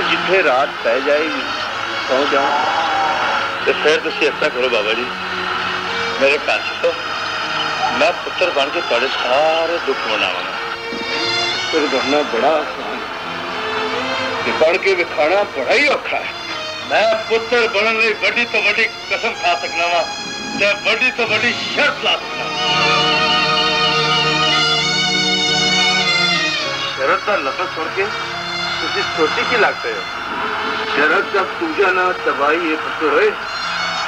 जिथे रात पै जाएगी सौ जाओ तो फिर तुम ऐसा करो बाबा जी, मेरे पास तो मैं पुत्र बन के थोड़े सारे दुख मनावांगा। पुत्र बनना बड़ा आसान है, पढ़ के विखाना बड़ा ही औखा है। मैं पुत्र बनने लई बड़ी तो बड़ी कसम खा सकना वा, ते बड़ी तो बड़ी शर्त ला सकना। शरत का लफ्ज़ सुन के तुसी सोची की लगते हो? शरत जब पूजा ना तबाही ये पुत्र है,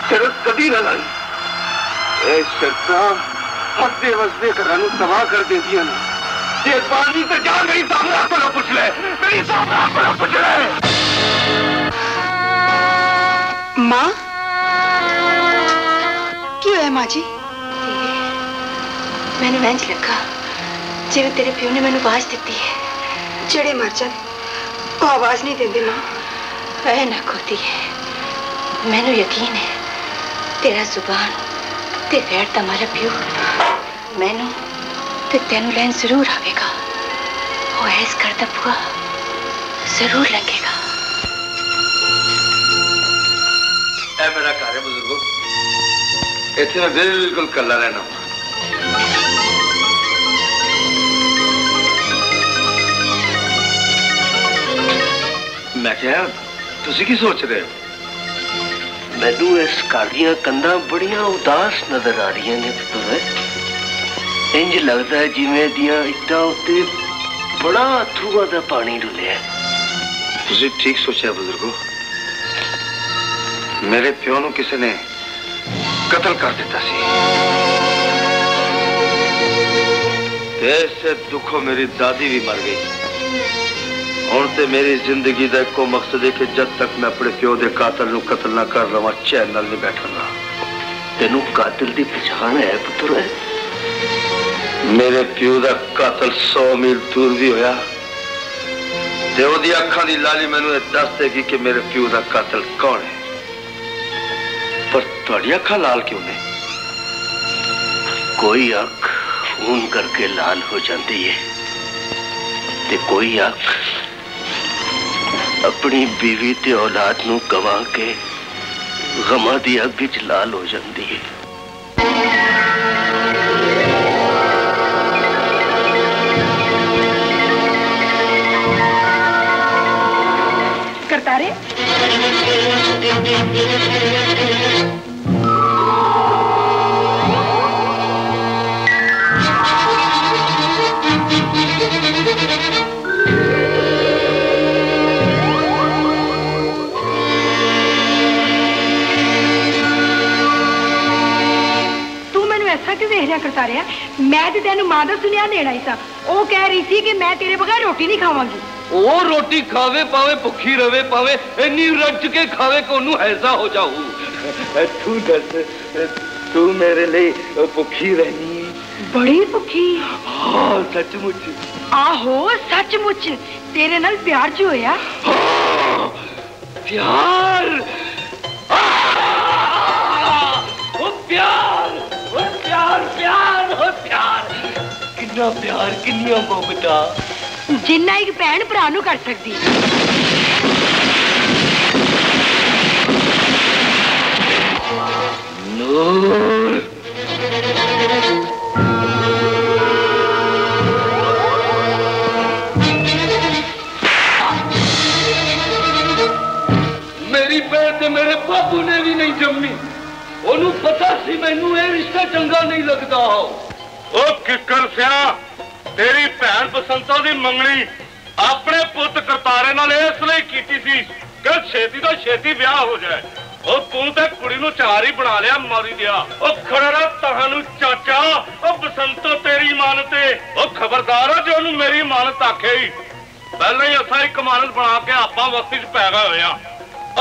शरत कभी ना लाई। ये शर्ता हद्दे वस्ते घरां नूं तबाह कर देंदियां ने। ये पानी से जा मेरी सामना पर पूछ ले, मेरी सामना पर पूछ ले। माँ क्यों है माँ जी? मैंने वंज लगा जिवें तेरे प्यो ने मैंने आवाज दी है। जेड़े मर जान वो आवाज नहीं देंदे मां, ऐ नक होती है। मैनू यकीन है तेरा जुबान ते वैर दा मारा प्यो मैनू ते तेनू लैन जरूर आवेगा। वो ऐस करता बुआ जरूर लगेगा। ऐ मेरा घर है बुजुर्गो, इत्थे मैं बिल्कुल कल्ला रहना। मैं क्या तुसी की सोच रहे हो? मैनू इस घर दीयां कंधां बड़ियां उदास नजर आ रही ने पुत्तर। इंज लगता है जिमें दियां उत्ते बड़ा अथरूआ का पानी डुलिया। तुझे ठीक सोचा बुजुर्गो, मेरे प्यो को किसी ने कत्ल कर दिता सी। ऐसे दुखों मेरी दादी भी मर गई। हुण ते मेरी जिंदगी का एको मकसद है कि जब तक मैं अपने प्यो के कातल को कत्ल ना कर लवां चैन नाल नहीं बैठांगा। तेनू कातिल की पछाण है पुत्र? मेरे प्यो का कातल सौ मील दूर भी होया ते ओदी अखां दी लाली मैनू दस देगी कि मेरे प्यो का कातल कौन है। पर तुहाडी अखां लाल क्यों ने? कोई अख खून करके लाल हो जाती है ते कोई अख अपनी बीवी ते औलाद नू गवा के गमां दी अख विच लाल हो जाती है। करतारे तू मैनू ऐसा क्यों वेख रहा करतारे? मैं तो तेनू मां दा सुनिया देना ही सा। वो कह रही थी कि मैं तेरे बगैर रोटी नहीं खावांगी। वो रोटी खावे पावे भुखी रवे पावे, इन्नी रज के खावे को नू ऐसा हो जाऊ। तू दस तू मेरे लिए भुखी रहनी? बड़ी भुखी। हाँ सचमुच। आहो सचमुच तेरे नाल प्यार जो होया। हाँ, प्यार वो प्यार वो प्यार प्यार वो प्यार कितना प्यार कितनी मोहब्बत जिन्ना एक भैन भरा नू कर सकती। नूर मेरी भैन ते मेरे बापू ने भी नहीं जम्मी। ओनू पता सी मैनू ये रिश्ता चंगा नहीं लगता। ओ किकर सिया तेरी भैन बसंता दी मंगनी अपने पुत करतारे नाल इसलिए कीती सी कि छेती तो छेती ब्याह हो जाए। तू तो कुड़ी नू चहारी बना लिया मारी दिया। ओ खड़ा तहानू चाचा, ओ बसंतो तेरी मानते, ओ खबरदार जो उन्होंने मेरी मानत आखे ही पहले ही असा एक मानत बना के आपा वस्ती च पै गए हो।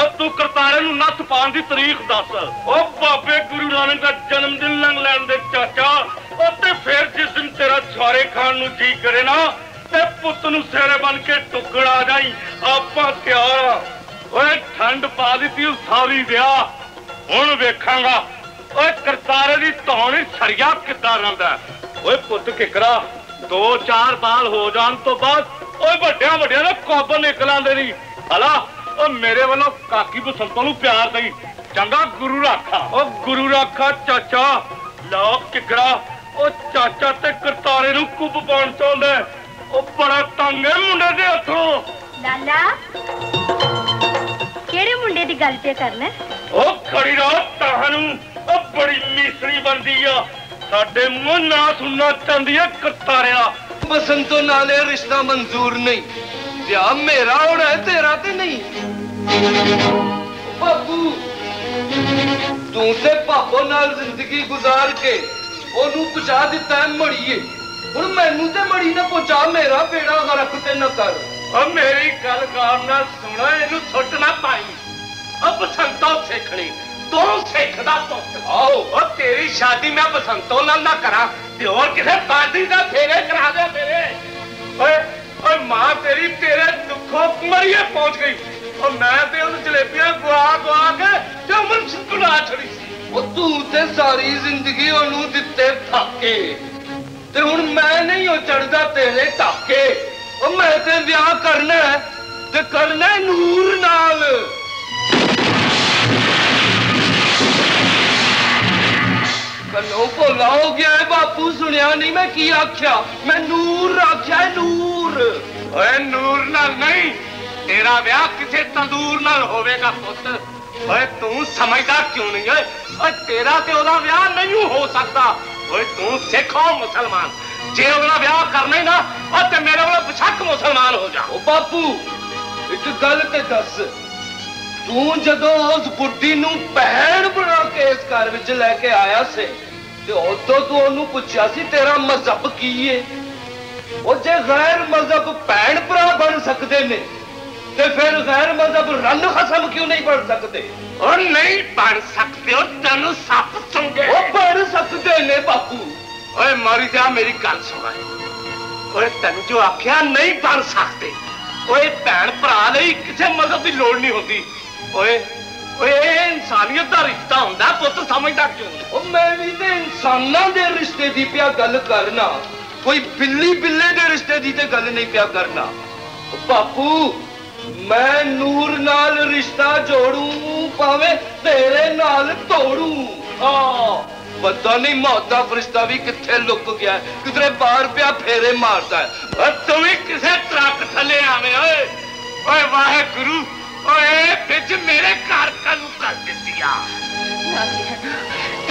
और तू करतारे नू नत्थ पान दी तारीख दस। ओ बाबे गुरु नानक का जन्मदिन लंघ लैन दे चाचा, ओ ते फिर जिस दिन तेरा छारे खान नू जी करे ना ते पुत नू सेरे बन के टुकड़ा जाई आपा त्यार। ओए ठंड पा दी ती सारी दिया हुण वेखांगा ओए करतारे दी तौणी सरिया किद्दां रंदा। ओए पुत किकरा दो चार बाल हो जान तो बाद ओए वड्डियां वड्डियां ना कोब निकलांदे नहीं। हला और मेरे वालों काकी बसंतों नू प्यार दई चंगा गुरु राखा। ओ गुरु राखा चाचा। लो किकरा ओ चाचा ते करतारे नू कुब पाउण चाहुंदा है। ओ बड़ा तंग है मुंडे दे हथों। लाला केड़े मुंडे दी गल पे करना? ओ खड़ी रहो तानू, ओ बड़ी मिसरी बनदी आ साडे मूंह ना सुनना चाहंदी है करतारिया। बसंतों नाले रिश्ता मंजूर नहीं। ब्याह मेरा होना है तेरा ते नहीं। बापू तू ते पापो नाल जिंदगी गुजार के ओनू पहुंचा दिता है मड़िए, हुण मैनू ते मड़ी ना पहुंचा, मेरा बेड़ा गरक ते ना कर। अब मेरी गल कार ना सुना, इनू छुट ना पाई। अब बसंतो सीखनी तू सीखदा तो आओ। और तेरी शादी मैं बसंतो नाल ना करा ते और किसे पार्टी दा फेरे करा दे मेरे। ओए और मां तेरी तेरे दुखों मरिए पहुंच गई और मैं ते उन जलेबियां गुआ गुआ के जमन सुना छड़ी सी। वो तू ते सारी जिंदगी ओनू दिते थाके ते हुन मैं नहीं ओ चढ़दा तेरे थाके। ओ मैं ते ब्याह करना है ते करना है नूर नाल। कन्नों को लाओ गया है बापू, सुनिया नहीं मैं की आख्या, मैं नूर आख्या है नूर। ओए नूर नाल नहीं, तेरा ब्याह किसी तंदूर नाल होवेगा पुत्त। ओए तू समझदा क्यों नहीं है? ओए तेरा ते ओदा ब्याह नहीं हो सकता। ओए तू सिख हो मुसलमान, जे ओदा ब्याह करना ही ना ओ ते मेरे वाला बेशक मुसलमान हो जा। ओ बापू एक गल ते दस, तू जदों उस बुड्ढी नू भैण बना के इस घर विच लेके आया से ते उदों तू ओनू पुछया सी तेरा मजहब की है? ओ जे गैर मजहब भैन भरा बन सकते ने ते फिर गैर मजहब रन खसम क्यों नहीं बन सकते? और नहीं बन सकते हो तनु सप चंगे ओ बन सकते ने बापू। ओए मारी जा मेरी गल सुना, ओए तनु जो आख्या नहीं बन सकते, ओए भैन भरा लई किसी मजहब की लोड़ नहीं होती। ओए ओए इंसानियत का रिश्ता हुंदा पुत्त, समझदा क्यों? ओ मैं भी ते इंसानां दे रिश्ते दी पिया गल करना, कोई बिल्ली बिल्ले दे रिश्ते दी ते गल नहीं पिया करना। बापू मैं नूर नाल रिश्ता जोड़ू पावे तेरे नाल तोड़ू। हां पता नहीं मौता फरिश्ता भी किथे लुक गया, किधरे बाहर पिया फेरे मारता है। और तू भी किसे ट्रक थले आवे। ओए ओए वाहे गुरु, ओए बिच मेरे घर कल कर दितिया ना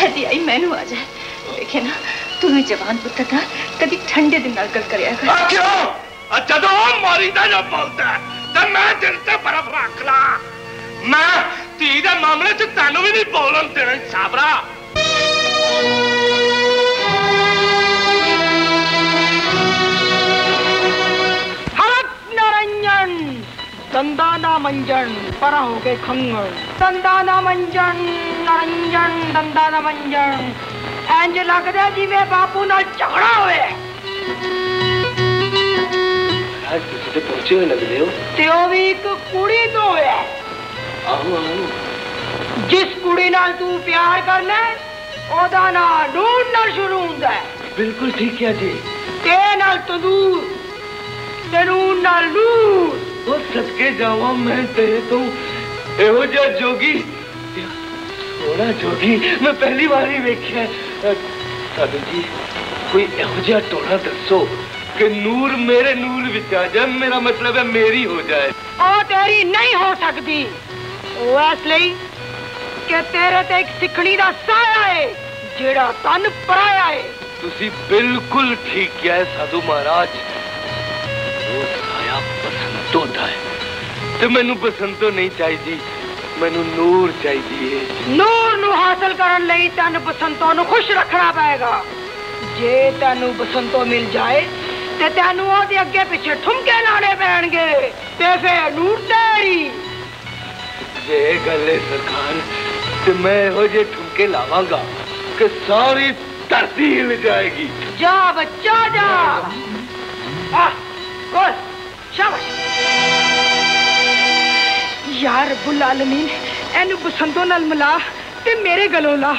हदी आई मैनू आ जाए। देखे ना तू ही जवान पुत्र था, कभी ठंडे दिन गल करेगा क्यों? अच्छा तो मारी दा जो बोलता है तो मैं दिल से बर्फ रख ला। मैं धी के मामले च तेनू भी नहीं बोलन देना साबरा। हरक नारंजन दंदा ना मंजन परा हो गए खंगन दंदा ना मंजन नारंजन दंदा ना मंजन। इंज लगता है जिम्मे बापू नाल झगड़ा होए। पहुंचे हुए लगते हो ते ओ भी एक कुड़ी तो होया। आहो आहो जिस कुड़ी नाल तू प्यार करना ओदा ना नून नाल शुरू हुंदा है। बिल्कुल ठीक है जी। ते नाल तंदूर ते नून नाल नूर। ओ सदके जावा मैं तेरे तो एहो जा जोगी सोना जोगी मैं पहली बार ही देखा है। साधु जी कोई एहजा टोला दसो कि नूर मेरे नूर विच आ जाए, मेरा मतलब है मेरी हो जाए। ओ तेरी नहीं हो सकती वो इसलिए कि तेरे ते एक सिखणी दा साया है जेड़ा तन पराया है। तुसी बिल्कुल ठीक किया है साधु महाराज। वो साया बसंतो दा है ते मैनू बसंतो नहीं चाहिए। मैनू नूर चाहिए। नूर नू हासिल करने लई तैनू बसंतों नू खुश रखना पड़ेगा। जे तैनू बसंतों मिल जाए ते तैनू ओदे अगे पीछे ठुमके लाने पैणगे ते फिर नूर तेरी। जे गल्ले सरकार ते मैं हो जे ठुमके लावांगा कि सारी धरती हिल जाएगी। जा बच्चा जा। आ बोल शाबाश। या रब्बुल आलमीन एनु बसंतों नाल मिला ते मेरे गलों ला।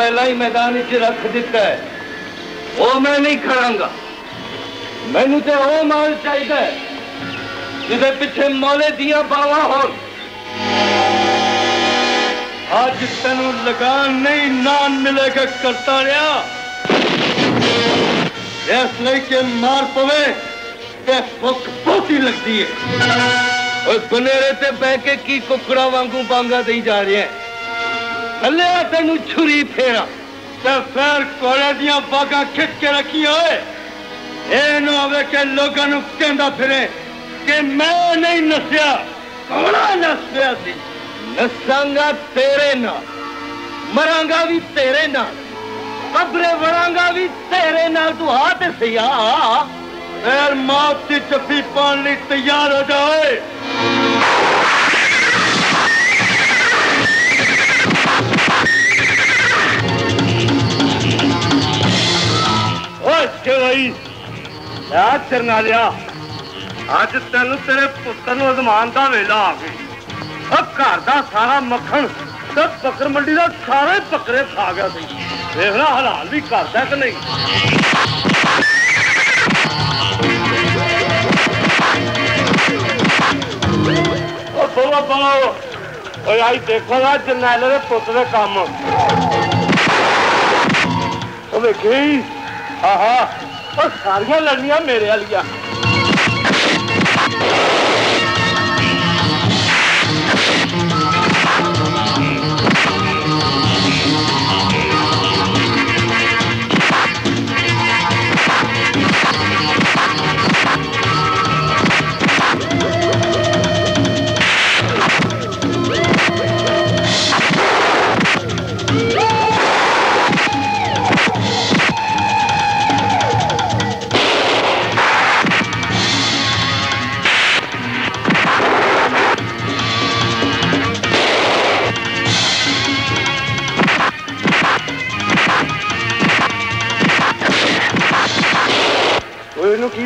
पहला ही मैदान रख दिता है वो मैं नहीं खड़ा। मैनू तो वह माल चाहिए जिसे पिछे मौले दिया बावा हो। आज तेन लगान नहीं नान मिलेगा करता रहा। इसलिए के मार पवे ते भुख बहुत ही लगती है और बनेरे ते बह के की कुकड़ा वांगू बांगा दी जा रहे हैं। हले तेन छुरी फेरा ते फिर कोले दिया बागा खिट के रखी होए। ए न होवे के लोगों कहता फिरे कि मैं नहीं नस्या, कौड़ा नस्या सी। नसांगा तेरे नाल, मरांगा भी तेरे नाल, कब्रे वड़ांगा भी तेरे नाल। तू हाथ से आ फिर मौत की चप्पी पाने तैयार हो जाए। चरना लिया अज तेन तेरे पुत्र अजमान का वेला आ गया। घर का सारा मक्खन बकर मंडी का सारे बकरे खा गया। देखना हलाल भी करता कि नहीं। बोलो बोलो आई देखोगा जरनैल के पुत के काम देखी। आहा और सारिया लड़निया मेरे वालिया।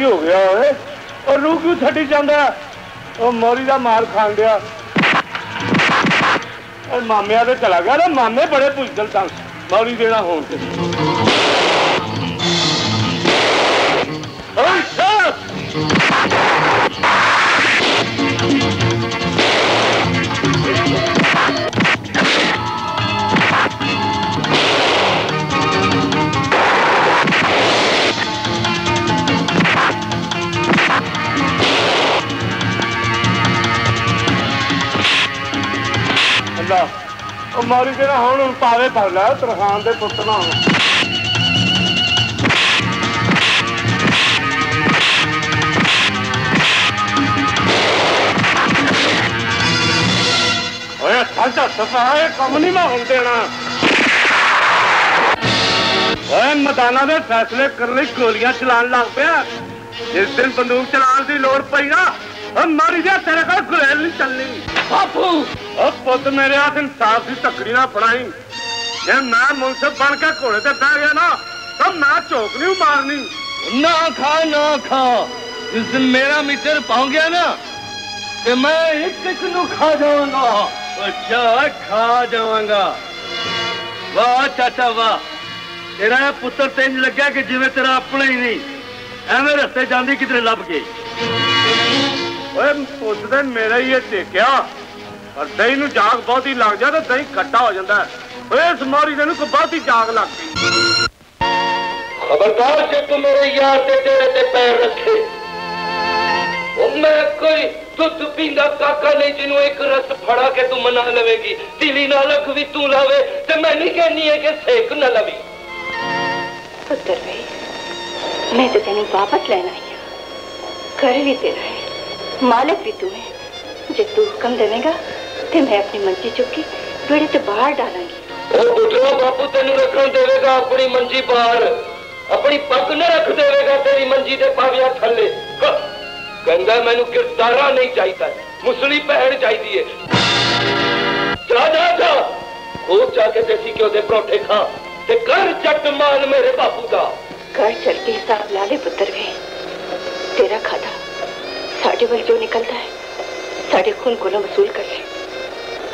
हो गया है और रू क्यों छड़ी जाता है? और मोरी का माल खान दिया और मामे आते चला गया ना। मामे बड़े भुजदल सन। मोरी देना हो मारी जरा हम पावे भर ला तरखान के पुत्र ना हो। कम नहीं मैं हम देना। मैदाना के फैसले करने गोलियां चलान लग पाया। जिस दिन बंदूक चलाने की लड़ पई ना मारी जा तेरे को गुलेल नहीं चलनी। बापू पुत मेरे हाथ इंसाफ की तकड़ी ना फड़ाई। जे मैं मुंसिफ बन के घोड़े से बह गया ना तो मैं चौक नहीं मारनी। ना खा ना खा। जिस दिन मेरा मित्र पहुंच गया ना तो मैं एक एक नू खा जाऊंगा। अच्छा खा जाऊंगा। वाह चाचा वाह। तेरा पुत्र तेन लग्या कि जिवें तेरा अपना ही नहीं। एवं रस्ते जांदी किधरे लभ गई। पुछते मेरा ही देखा और दही नू जाग बहुत ही लग जाए दही खट्टा हो जाता है। इस मारी दे नू को बहुत ही जाग लग गई। खबरदार जे तू मेरे यार दे तेरे ते पैर रखे। मैं कोई दुध पींदा काका नहीं जिन्हों एक रस फड़ा के तू मना लवेगी। तिली ना लख भी तू लावे तो मैं नहीं कहनी है कि सेक ना लवी। पुत्र भाई मैं तो तेन वापस लेना आई। घर भी तेरा है मालिक भी तू है। जे तू हुक्म देवेगा तो मैं अपनी मंजी चुकी बेड़े से बाहर डालांगी। बापू तेन रखना देवेगा अपनी मंजी बाहर। अपनी पग न रख देवेगा तेरी मंजी दे पाविया थले। कहंदा मैनू किरदारा नहीं चाहिए मुसली पहन चाहिए। जा जा जा वो जाके देसी घ्यो दे परोठे खा ते कर जट मान मेरे बापू का। घर चल के हिसाब ला ले पुत्र वे। तेरा खाता साढ़े वल जो निकलता है साढ़े खून को वसूल कर ले।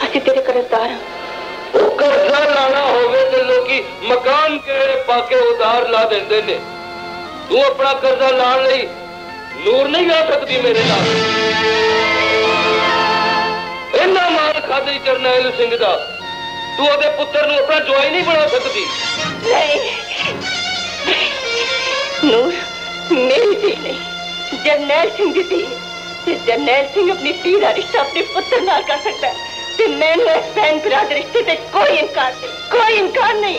असीं तेरे कर्जदार हां। कर्जा लाना होवे ते लोकी मकान केड़े पाके उधार ला देंदे ने। तू अपना कर्जा लाण लई नूर नहीं आ सकदी मेरे नाल। इन्ना माल खादरी जरनैल सिंह दा तू ओदे पुत्र नूं अपना जोई नहीं बना सकदी। नहीं नूर मेरी धी नहीं जरनैल सिंह दी धी। जरनैल सिंह अपनी धी का रिश्ता अपने पुत्र नाल कर सकता है। मैंने भैन भरा के रिश्ते से कोई इनकार नहीं कोई इनकार नहीं।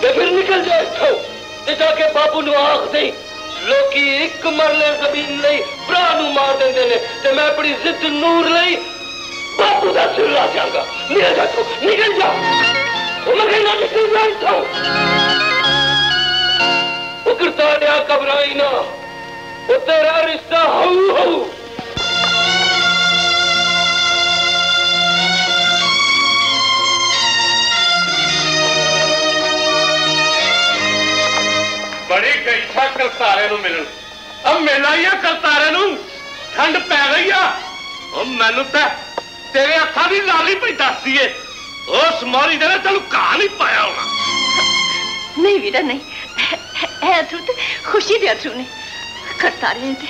फिर निकल जाए जाके बापू नूं आख दे लोग इक मरले जमीन नहीं भरा मार देंगे ने ते मैं अपनी जिद नूर लाई बापू का सिर ला जाऊंगा। निकल जा तू, निकल जा, निकल जा। करताड़िया घबराई ना, वो तेरा रिश्ता हऊ हऊ। बड़ी कैसा करतारे नू मिलन, अब मिला ही है करतारे नू, ठंड पै गई है। और मैनू ते तेरे अखां दी लाली पई दसदी है, उस मोरी ने तेनू घाह नहीं पाया होना। नहीं वीरा नहीं, अथरू तो खुशी दे अथरू ने करतारे ने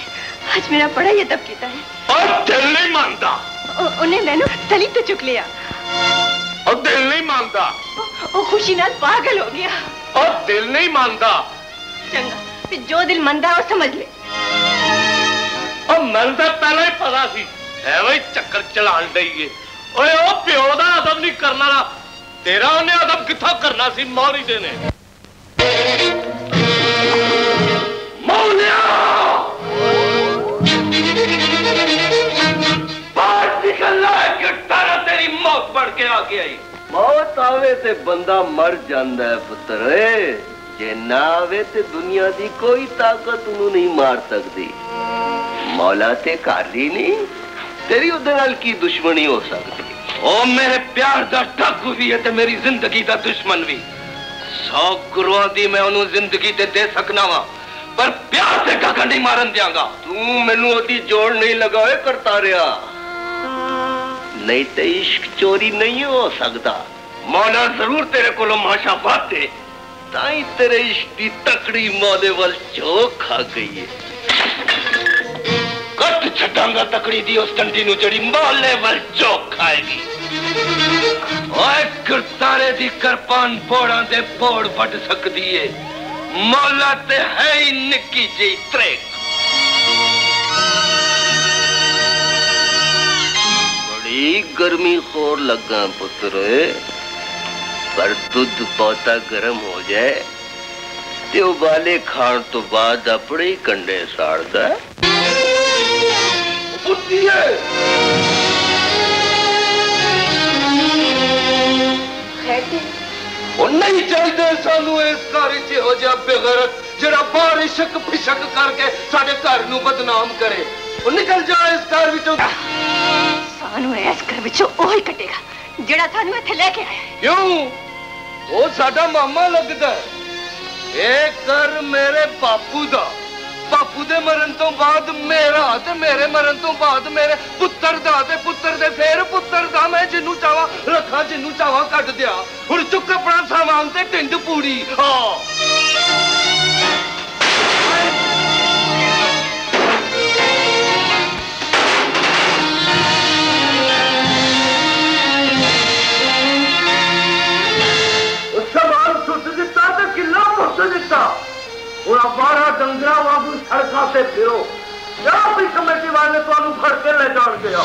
आज मेरा बड़ा ये दब किया है। और दिल नहीं मानता, उन्हें मैंने तली तो चुक लिया। और दिल नहीं मानता, वो खुशी नाल पागल हो गया। और दिल नहीं मानता, चंगा फिर जो दिल मानता है वो समझ ले। और मन तो पहले ही पता सी है वही चक्कर चलान दईए। ओए ओ प्यो दा अदब नहीं करना, तेरा उन्हें अदब कित्थों करना सी मौरी दे ने। तेरी मौत बढ़ के आ गया। मौत आवे ते बंदा मर जाता है पुत्र, जे ना आवे ते दुनिया की कोई ताकत उन्होंने नहीं मार सकती। मौला ते काली नहीं, तेरी उधर नाल की दुश्मनी हो सकती। ओ मेरे प्यार दा डाकू भी है ते मेरी जिंदगी दा दुश्मन भी। सौ गुरुआं दी मैं उन्होंने जिंदगी ते दे सकना वा, पर प्यार से डाका नहीं मारन देंगा। तू मैनू ओदी जोड़ नहीं लगाए करतारिया, नहीं तो इश्क चोरी नहीं हो सकता। मौला जरूर तेरे को माशा पाते, ताई तेरे इश्क की तकड़ी मौले वाल चोक खा गई है। कट छटांगा तकड़ी दी उस टंडी नू जड़ी मौले वाल चोक खाएगी। ओए करतारे दी करपान पोड़ा दे पोड़ फट सकती है, मौला ते है ही निक्की जी त्रेक। बड़ी गर्मी खोर लगा पुत्र, पर दूध पौता गर्म हो जाए ते उबाले खान तो बाद अपने ही कंडे साड़दा। और नहीं चाहिए सानू इस सारी च हो जा बेगैरत जरा बारिशक फिशक करके साडे घर नू बदनाम करे। और निकल जा इस घर विचों, सानू इस घर विचों ओही कटेगा जड़ा सानू इत्थे लेके आया। क्यों? वो साडा मामा लगदा है। ए घर मेरे बापू दा, बापू दे मरन तो बाद मेरा, ते मेरे मरन तो बाद मेरे पुत्तर दा, ते पुत्तर दे फेर पुत्तर दा। मैं जिन्नू चावा रखा जिन्नू चावा कट दिया। हुण चुक अपना सामान ते टिंड पूरी। हां सामान सुट दिता ते किला मुट दिता। बारह डंगर वागू सड़क से फिरो, क्या भी कमेटी वाले तुम फड़ के ले जान गया।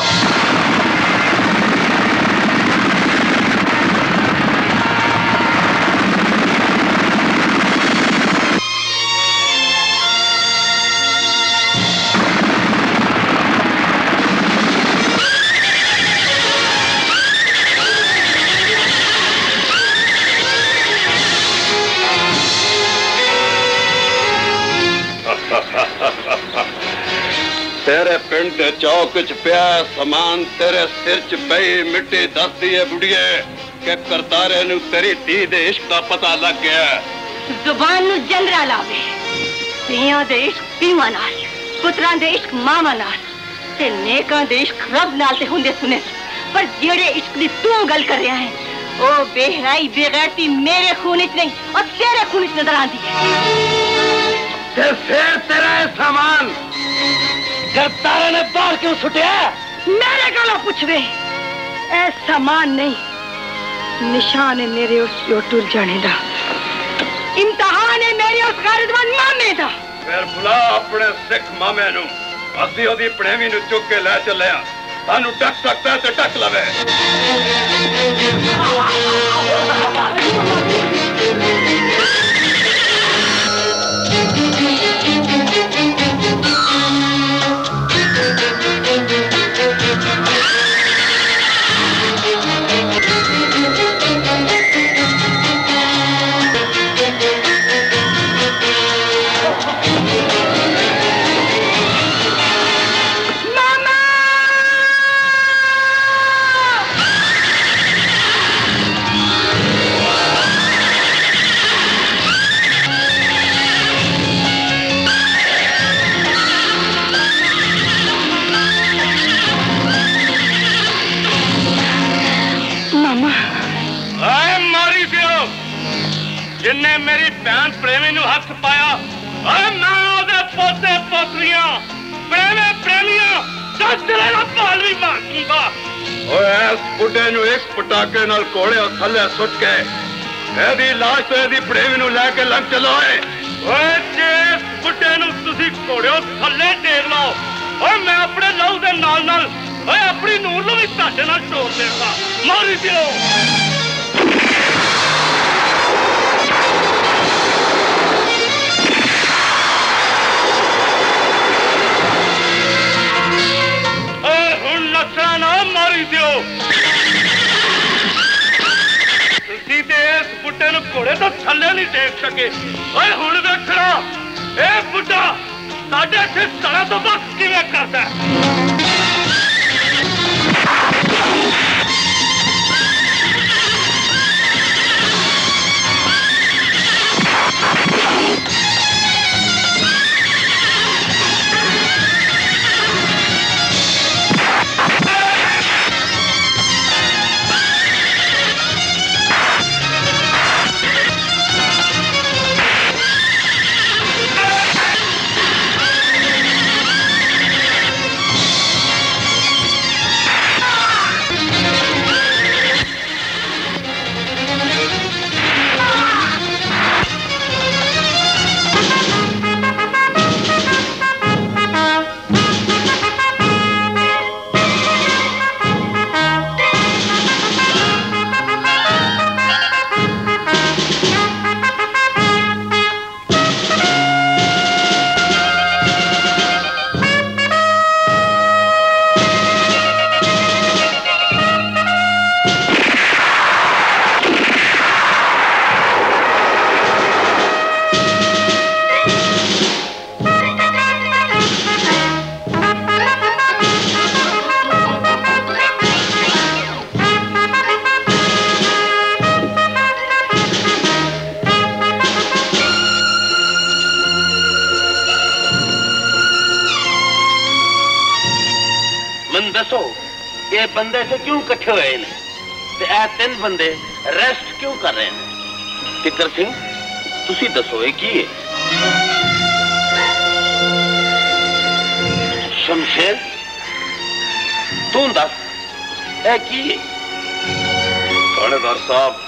तेरे पिंड चौक च पिया समान तेरे सिर च पई मिट्टी दसदी है बुढ़िए के करतारे नू तेरी धी दे इश्क दा पता लग गया। जुबान नू जंगरा लावे, पियां दे इश्क पीवा नाल, पुत्रां दे इश्क मावा नाल, ते नेकां दे इश्क रब नाल ते हुंदे सुने, पर जेड़े इश्क दी तू गल कर रहा है ओ बेहराई बेगैरती मेरे खून च नहीं और तेरे खून च नजर आंदी है। ते फिर तेरा सामान करतारे ने बाहर क्यों सुटिया? मेरे को पूछवे, ऐ सामान नहीं निशान है मेरे उस टूर जाने का, इम्तहान है मेरे उस गैरतमंद मामे का। फिर बुला अपने सिख मामे नू, असीं ओहदी प्रेमी नू चुक के लै चलिया, सानू टक सकता ते टक लवे। जिन्हें मेरी भैन प्रेमी नूं हथ पाया और मैं उहदे पोते पोतरियां प्रेमे प्रेमियां दस्तरेला पालवी मारूंगा। और इस बुढ़े नूं एक पटाके नाल कोड़े और थल्ले सुट के एदी लाश ते एदी प्रेमी नूं ले के लंघ चलो। ओए जे बुढ़े नूं तुसी कोड़े थल्ले टेक लो और मैं अपने लहू दे नाल नाल ओए अपनी नूर नूं भी ताडे नाल जोड़ देगा। मारी दिओ। घोड़े तो थले नहीं टेक सके हुण देखना ए बुढ़ा साढ़े से तड़ा तो बस किवें करदा है। बंदे से क्यों कट्ठे हुए हैं ते ए तीन बंदे रेस्ट क्यों कर रहे हैं? टिकर सिंह तुसी दसो ये की है? शमशेर तू दस ए की है? थानेदार साहब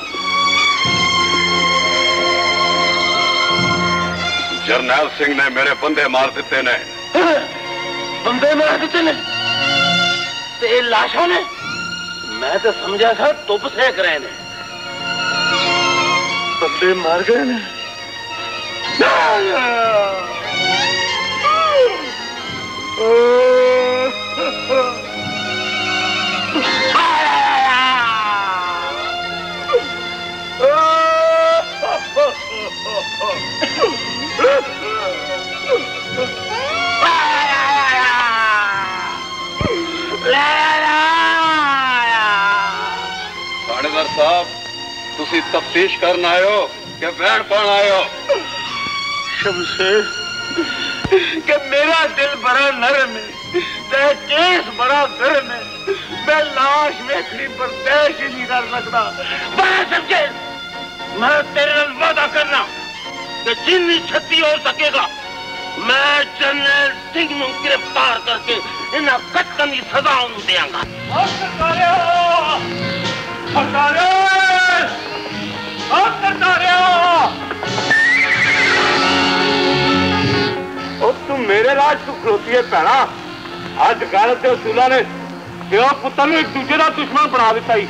जरनैल सिंह ने मेरे बंदे मार दिते ने। बंदे मार दिते ने ते लाशों ने? मैं तो समझा था तुप सेक रहे ने। बंदे मार गए ने। थानेदार साहब तुसी तफ्तीश करन आयो के वैण पाण आयो? शमशेर के मेरा दिल बड़ा नरम है ते केस बड़ा गर्म है, मैं लाश वेखणी बर्दाश्त ही नहीं कर सकता। बड़ा समझे मैं तेरे नाल वादा करना कि जिन्नी छती हो सकेगा मैं जरनैल सिंह नूं गिरफ्तार करके इन्हां कत्तलां दी सज़ा उन्हूं देंगा। ओ सरदारियो सरदारियो ओ सरदारियो ओ तू मेरे नाल तू खड़ोती है भैणा। अज गल ते उसूलां ने प्यो पुत्तर नूं इक दूजे दा दुश्मन बना दिता ही।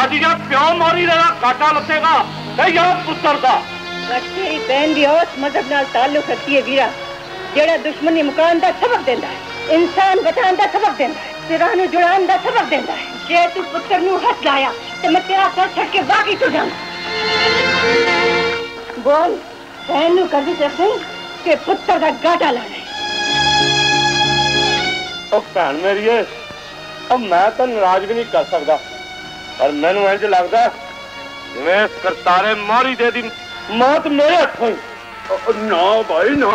अज जां प्यो मोरी दा काटा लसेगा ते जां पुत्तर दा। तेरी बहन भी उस मजहब नाल ताल्लुक रखती है वीरा जेड़ा दुश्मनी मुकान दा सबक देंदा है, इंसान वतन दा सबक देंदा है, सिरां नूं जुड़ान दा सबक देंदा है। जे तू पुत्तर नूं हथ लाया ते मैं तेरा सर छड़ के बागी तू जाऊं। बोल बहन नूं कदी चखी के पुत्तर दा गाटा ला ले। ओ भैन मेरी ए अब मैं तो नाराज भी नहीं कर सकदा पर मैनूं इंज लगदा जिवें करतारे मोरी दे दी मौत मेरे हथों। ना भाई ना,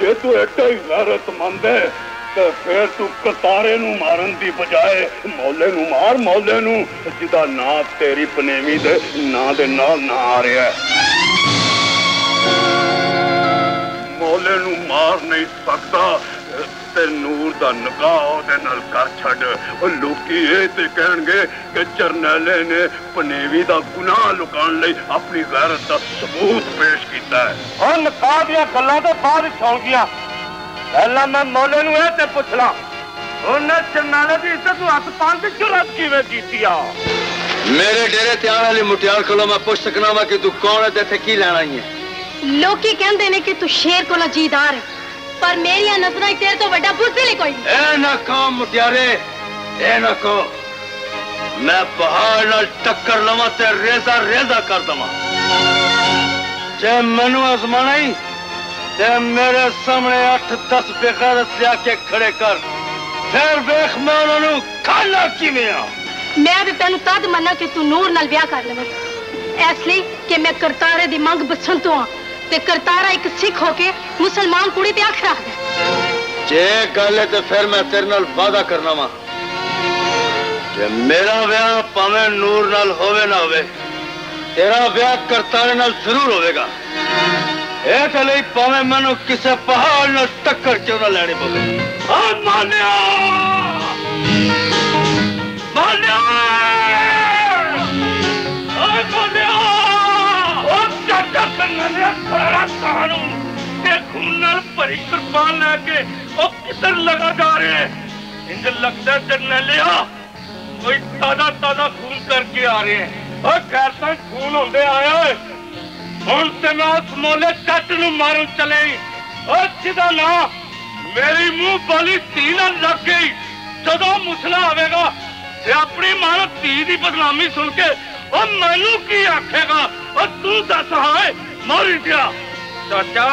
जे तू एटा ही गैरतमंद है तो फिर तू कतारे नूं मारन दी बजाए मौले नूं मार। मौले नूं जिदा ना तेरी पनेवी दे ना दे नाल ना आ रहा है। मौले नू मार नहीं सकता ते नूर दा निकाह ओदे नाल कर छड़। और लोकी ये ते कहणगे कि जरनैले ने पनेवी दा गुनाह लुकाउण लई अपनी गैरत दा सबूत पेश कीता है। और निकाह दीआं गल्लां ते बाद विच होणगीआं, पहला मैं मौले नू इह ते पुछला उन्हें जरनैले दी इज्जत नू हथ पाउण दी जुरअत किवें कीती आ? मेरे डेरे ते आउण वाली मुटियार कोलों मैं पुछ सकना वा कि तू कौण है ते इत्थे की लैण आई है? लोकी कहंदे ने कि तू शेर कोलों जीदार है, पर मेरी नजर तेरे तो बड़ा बुज़दिल कोई नहीं। ए ना कहो मुटियारे, ए ना कहो, मैं पहाड़ नाल टक्कर लवां ते रेजा रेजा कर दवां। जे मैनू आजमाना ही ते मेरे सामने अठ दस बेगैरत लिया के खड़े कर, फिर वेख मैं उन्होंने खाना किवें आ। मैं भी तैनू तद मन्ना कि तू नूर नाल ब्याह कर लवें, इसलिए कि मैं करतारे दी मंग बसन तो आ ते करतारा एक सिख होके मुसलमान कुड़ी ते आख रख दे। जे गल ते फिर मैं तेरे नाल वादा करना वा जे मेरा ब्याह भावे नूर नाल होवे ना होवे, तेरा ब्याह करतारे नाल जरूर होवेगा। इस लई भावे मैनू किसी पहाड़ नाल टक्कर क्यों ना लैनी पवे। मानिया मानिया मारन चले जिदा ना मेरी मुंह बोली धी लग गई। जदो मुसला आवेगा अपनी मां धी की बदनामी सुन के मैनू की आखेगा? और तू दस हाए मारी दिया चाचा,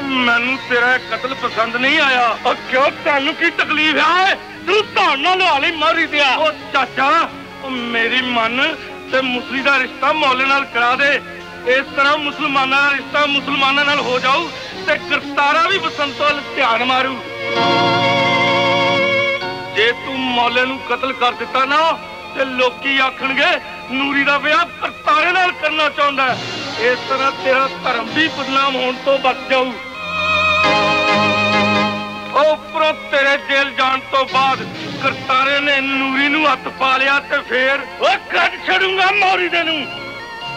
मैनू तेरा कतल पसंद नहीं आया। और क्यों तेनू की तकलीफ है? तू ताना ला ली मारी दिया। ओ चाचा, मेरी मन ते मुसली दा रिश्ता मौले नाल करा दे। इस तरह मुसलमाना दा रिश्ता मुसलमाना नाल हो जाऊ ते करतारा भी बसंत वाल ध्यान मारू। जे तू मौले नू कतल कर दिता ना ते लोकी आखणगे नूरी दा ब्याह करतारे नाल करना चाहुंदा है। इस तरह तेरा धर्म भी बदनाम होने तो बच जाऊ। उपरों तेरे जेल जाने तो बाद करतारे ने नूरी नू हथ पा लिया ते फिर ओए कट छड़ूंगा मौरी दे नू।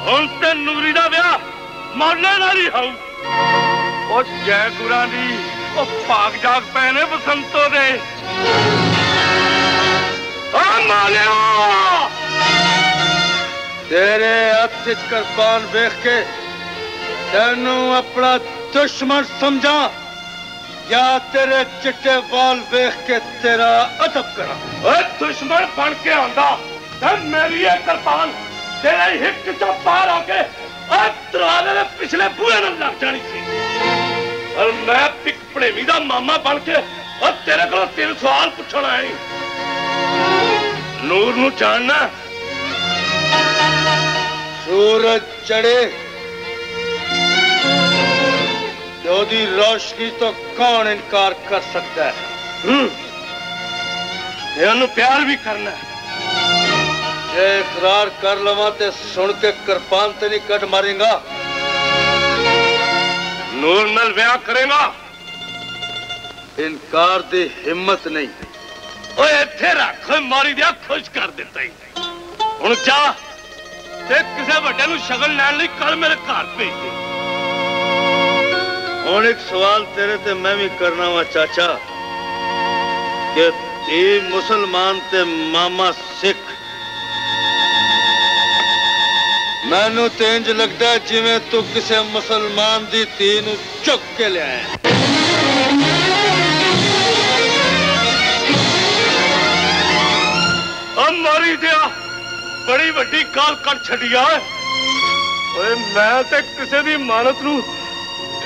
हुण ते नूरी दा ब्याह मौले नाल ही होऊ। ओ जय गुरां दी, ओ भाग जाग पए ने बसंतो दे। ओ मालिया तेरे हथ कृपान वेख के तेनू अपना दुश्मन समझा या तेरे चिट्टे बाल वेख के तेरा अदब करा? ओए दुश्मन बन के आंदा ते मेरी ये कृपान तेरे हिक चो पार आके दरवाजे दे पिछले बूहे नाल लग जानी सी। और मैं पिक पड़ेवी दा मामा बन के और तेरे कोल तीन सवाल पूछना है। नूर नू जानना? सूरज चढ़े तो रोशनी तो कौन इनकार कर सकता है? हम्म, प्यार भी करना है। इकरार कर लवा ते सुन के कृपान ते नहीं कट मारेगा? नूर नाल ब्याह करेगा? इनकार दी हिम्मत नहीं। ओए इत्थे रख, मारी दिया खुश कर दिता हूं। जा किसी वड्डे नू शगन लैण लई कल मेरे घर भेज दे। हुण एक सवाल तेरे ते मैं भी करना वा चाचा कि धी मुसलमान ते मामा सिख, मैनू ते इंज लगदा जिवें तू किसी मुसलमान दी धी नू चुक के लिआया। ओ मारी दिया बड़ी वड्डी गल कर छड़ी आ। ओए मैं ते किसी दी मानत नू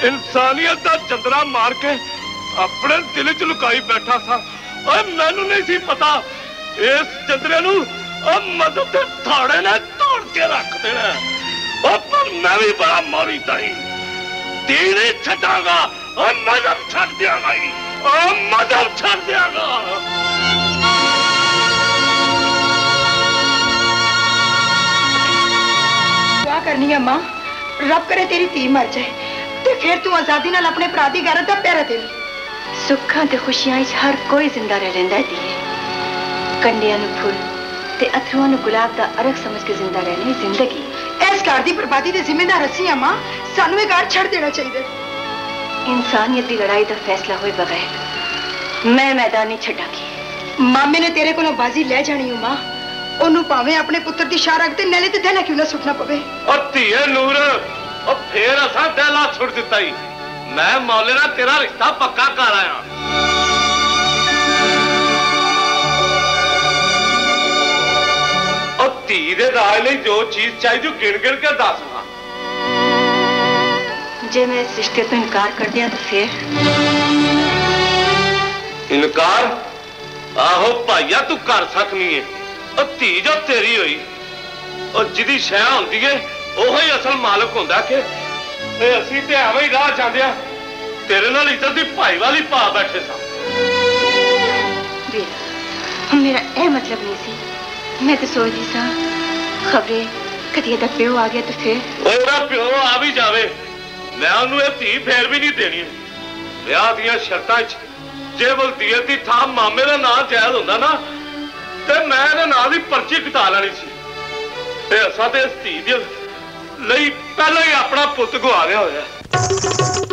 इंसानियत दा चंदरा मार के अपने दिल च लुकाई बैठा सा। ओए मैनू नहीं सी पता इस चंदरे नू मदद ते थाड़े ने तोड़ के रख देना। ओ पर मैं भी बड़ा मारी ताई तेरे छटांगा और मजहब छड़ देगा ही। ओ मजहब छड़ देगा। करनी है मां, रब करे तेरी धी मर जाए। ते फिर तू आजादी नाल अपने भरा की गैरत का प्यारा दिल सुखा ते खुशियां हर कोई जिंदा रह लेंदा दिए कंडियां नू फुल ते अथरूआं नू गुलाब दा अर्घ समझ के जिंदा रहने जिंदगी इस घर की बर्बादी के जिम्मेदार असीं मां सानू इह घर छड़ देना चाहिए। इंसानियत की लड़ाई का फैसला होए बगैर मैं मैदान नहीं छड्डांगी। मामे ने तेरे कोलों बाजी लै जानी मां ओनू भावे अपने पुत्र की शार अगते नैले ते दहला क्यों ना सुटना पवे। धीए नूर और फिर असा दहला सुट दिता ही मैं मौले ना तेरा रिश्ता पक्का कर आया। और धी दे दाज लई जो चीज चाहिए गिण गिण के दस हां जे मैं इस रिश्ते तो इनकार कर दिया तो फिर इनकार आहो भाईया तू कर सकनी है। धी जो तेरी हुई और जिदी शह होंदी है ओही असल मालिक होंदा के असीं ते एवें ही राह चाहंदे आ तेरे नाल इज्जत दी भाईवाली पा बैठे सां। मेरा यह मतलब नहीं सी मैं तो सोचदी सां खबरे कदी इहदा प्यो आ गया तो फिर ओहदा प्यो आ भी जावे मैं उहनूं इह धी फेर भी नहीं देनी। विआह दीआं शर्तां च जे वलदीयत दी थां मामे दा नाम जायज़ होंदा ना ते मैं ना भी पर्ची कटा लेनी सी। असा तो इस धी दे लई पहले ही अपना पुत गुआ रहा होया।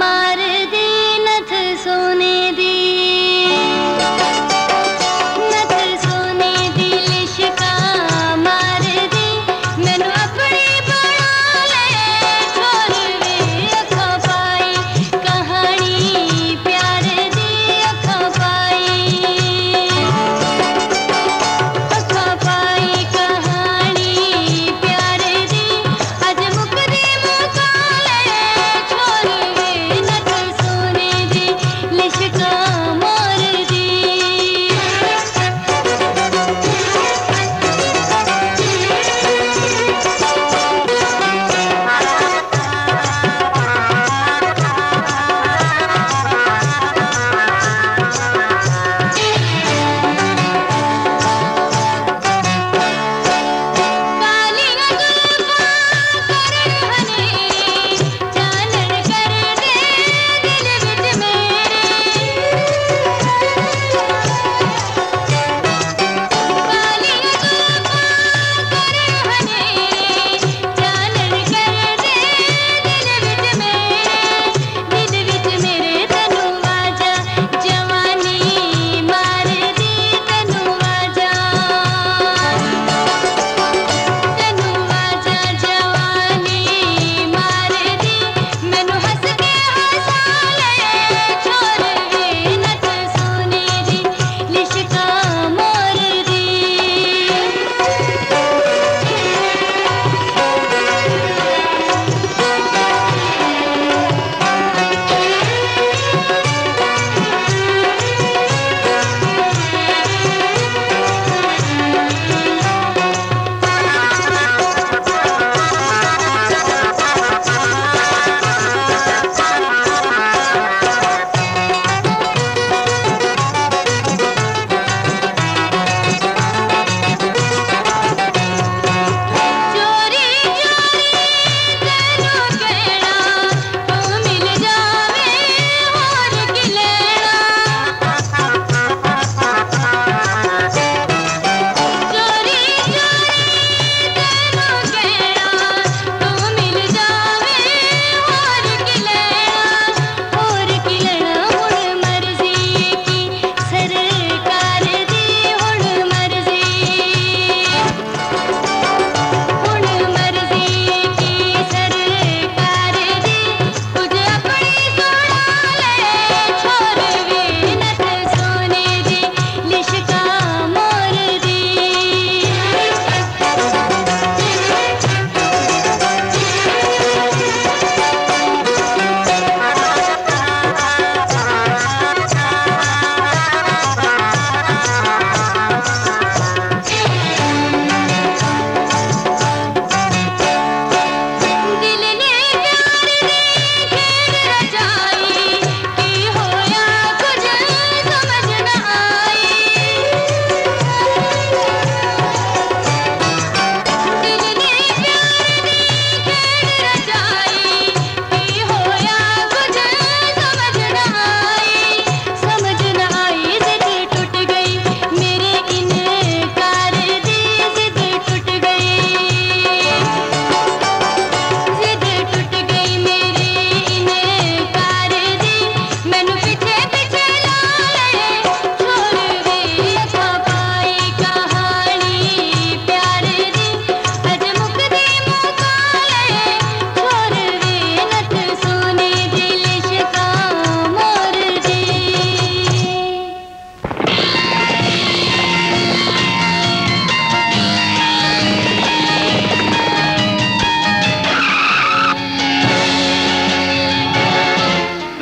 मार दी नथ सोने दी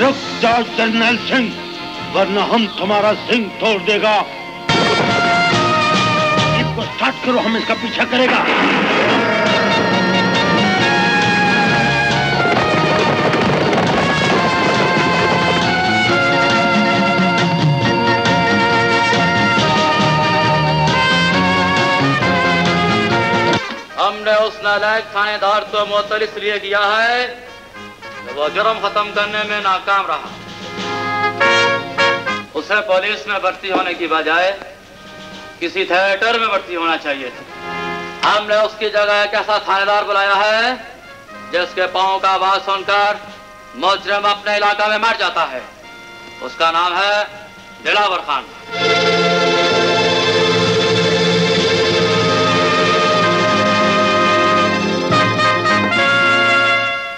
रुक जाओ जर्नल सिंह, वरना हम तुम्हारा सिंह तोड़ देगा। इसको स्टार्ट करो, हम इसका पीछा करेगा। हमने उस नालायक थानेदार को मुअत्तल इसलिए किया है कि वो जुर्म खत्म करने में नाकाम रहा। उसे पुलिस में भर्ती होने की बजाय किसी थिएटर में भर्ती होना चाहिए था। हमने उसकी जगह एक ऐसा थानेदार बुलाया है जिसके पांव का आवाज सुनकर मुजरिम अपने इलाका में मर जाता है। उसका नाम है दिलावर खान।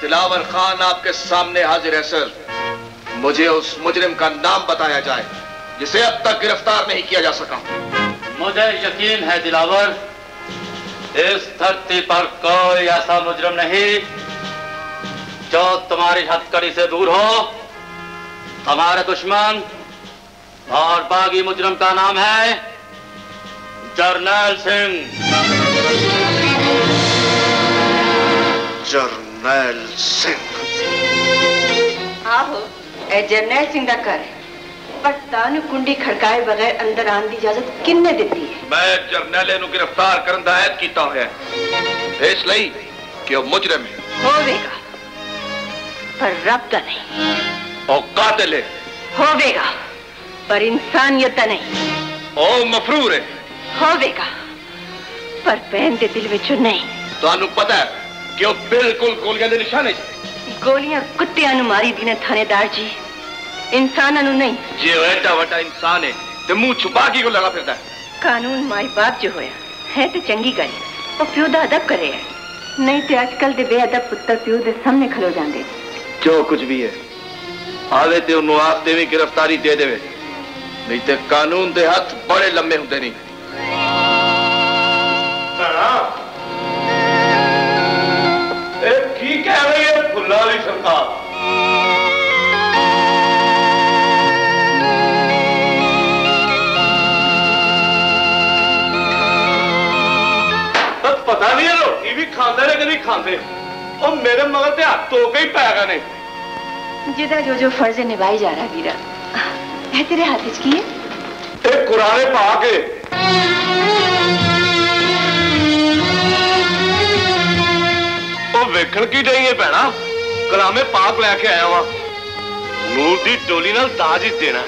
दिलावर खान आपके सामने हाजिर है सर। मुझे उस मुजरिम का नाम बताया जाए जिसे अब तक गिरफ्तार नहीं किया जा सका। मुझे यकीन है दिलावर, इस धरती पर कोई ऐसा मुजरिम नहीं जो तुम्हारी हथकड़ी से दूर हो। हमारे दुश्मन और बागी मुजरिम का नाम है जर्नल सिंह। जर्नल ਜਰਨੈਲ ਸਿੰਘ। ਆਹੋ ਇਹ ਜਰਨੈਲ ਸਿੰਘ ਦਾ ਘਰ ਹੈ, ਪਰ ਤਾਨੂੰ ਕੁੰਡੀ ਖੜਕਾਏ ਬਗੈਰ ਅੰਦਰ ਆਉਣ ਦੀ ਇਜਾਜ਼ਤ ਕਿੰਨੇ ਦਿੱਤੀ ਹੈ? ਮੈਂ ਜਰਨੈਲੇ ਨੂੰ ਗ੍ਰਿਫਤਾਰ ਕਰਨ ਦਾ ਐਲਾਨ ਕੀਤਾ ਹੋਇਆ ਹੈ, ਇਸ ਲਈ ਕਿ ਉਹ ਮੁਜਰਮ ਹੈ। ਹੋਵੇਗਾ, ਪਰ ਰੱਬ ਦਾ ਨਹੀਂ। ਉਹ ਕਾਤਲ ਹੈ। ਹੋਵੇਗਾ, ਪਰ ਇਨਸਾਨੀਅਤ ਦਾ ਨਹੀਂ। ਉਹ ਮਫਰੂਰ ਹੈ। ਹੋਵੇਗਾ, ਪਰ ਭੈਣ ਦੇ ਦਿਲ ਵਿੱਚੋਂ नहीं। ਤੁਹਾਨੂੰ ਪਤਾ ਹੈ क्यों? बिल्कुल गोलियां दे निशाने जी। गोलियां कुत्तियां नु मारी दी ने थानेदार जी, इंसानों नु नहीं। जे एटा वटा इंसान है ते मुंह छुपा के को लगा फिरदा है। कानून माई बाप जो होया है ते चंगी गल, ओ प्यो दा अदब करे है, नहीं ते आजकल दे बेअदब पुत्र प्यो दे सामने खलो जांदे। जो कुछ भी है आवे ते उनु आस्ते में गिरफ्तारी दे देवे, नहीं ते कानून दे हाथ बड़े लम्बे हुंदे नहीं। लाली सरकार तो पता नहीं है रोटी भी खाते ने कभी खाते, और मेरे मगर ते हाथ धो के ही पै गए ने। जिदा जो जो फर्ज निभाई जा रहा वीरा, है तेरे हाथ की है ते कुराने पा के। ओ वेखण की डई है भैणा, कलामे पाक लैके आया वा, नूर की डोली नाल दाज ही देना।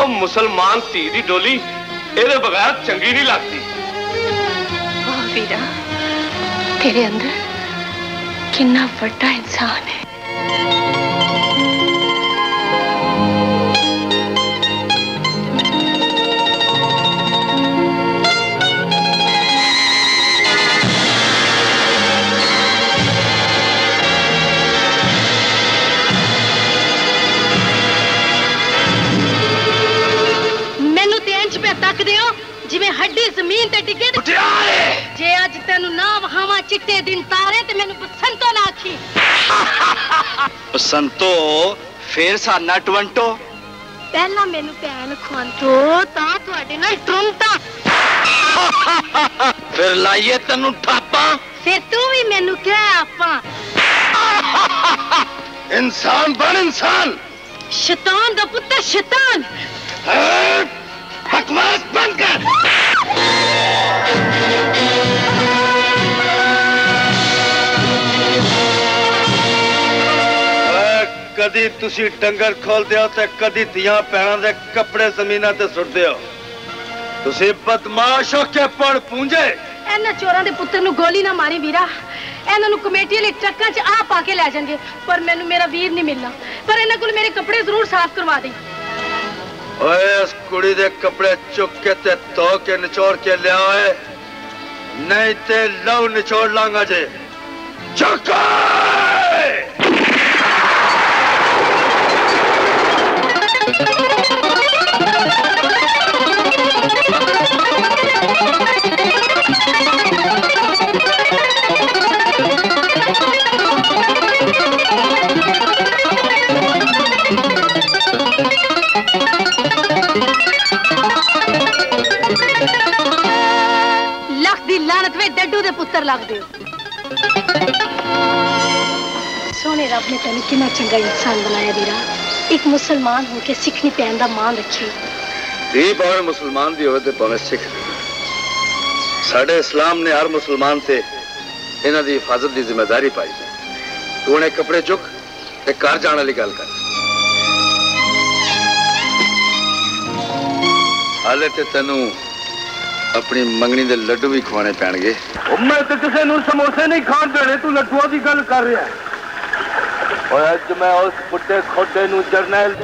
और मुसलमान धी की डोली एदे बगैर चंगी नहीं लगती। वीरा, तेरे अंदर कितना बड़ा इंसान है। हड्डी जमीन ते टिके जे अज तेन ना वहावा चिट्टे दिन तारे ते मैनू बसंतो ना आखी। बसंतो फिर साना टवंटो। पहला मैनू भैन खवांतो ता तुहाडे नाल टुंटा, फिर लाइए तेनू ठापा, फिर तू भी मैनू कह आपा। इंसान बन इंसान, शैतान दा पुत्तर शैतान। बकवास बंद कर। कदी तुसी डंगर खोल दे हो ते कदी तियां पैरां दे कपड़े जमीना ते सुट दे हो। तुसी बदमाश हो के पड़ पूंजे। इन्हां चोरां दे पुत्तर नूं गोली ना मारी वीरा, इन्हां नूं कमेटी वाली ट्रकां च आ पा के लै जाणगे। पर मैनूं मेरा वीर नहीं मिलना, पर इन्हां कोल मेरे कपड़े जरूर साफ करवा दे। ओए इस कुड़ी दे कपड़े चुक के ते धो के निचोड़ के लिया है, नहीं ते लव निचोड़ लांगा जे। चुका डड्डू दे पुत्तर लगदे हो। सोने रब ने तैनू कितना चंगा इंसान बनाया वीरा। एक मुसलमान होके सिखनी पैन दा मान रखे। धी भावें मुसलमान दी होवे ते भावें सिख। साडे इस्लाम ने हर मुसलमान ते इन्हां दी हिफाजत दी जिम्मेदारी पाई है। तू उन्हें कपड़े चुक ते घर जाण वाली गल कर। हाले ते तैनू अपनी मंगनी दे लड्डू भी खवाने पैणगे। मैं तो किसी नूं समोसे नहीं खाण देने, तू लड्डूआं दी गल कर रहा है। और अज मैं उस बुड्ढे खोडे नूं जरनैल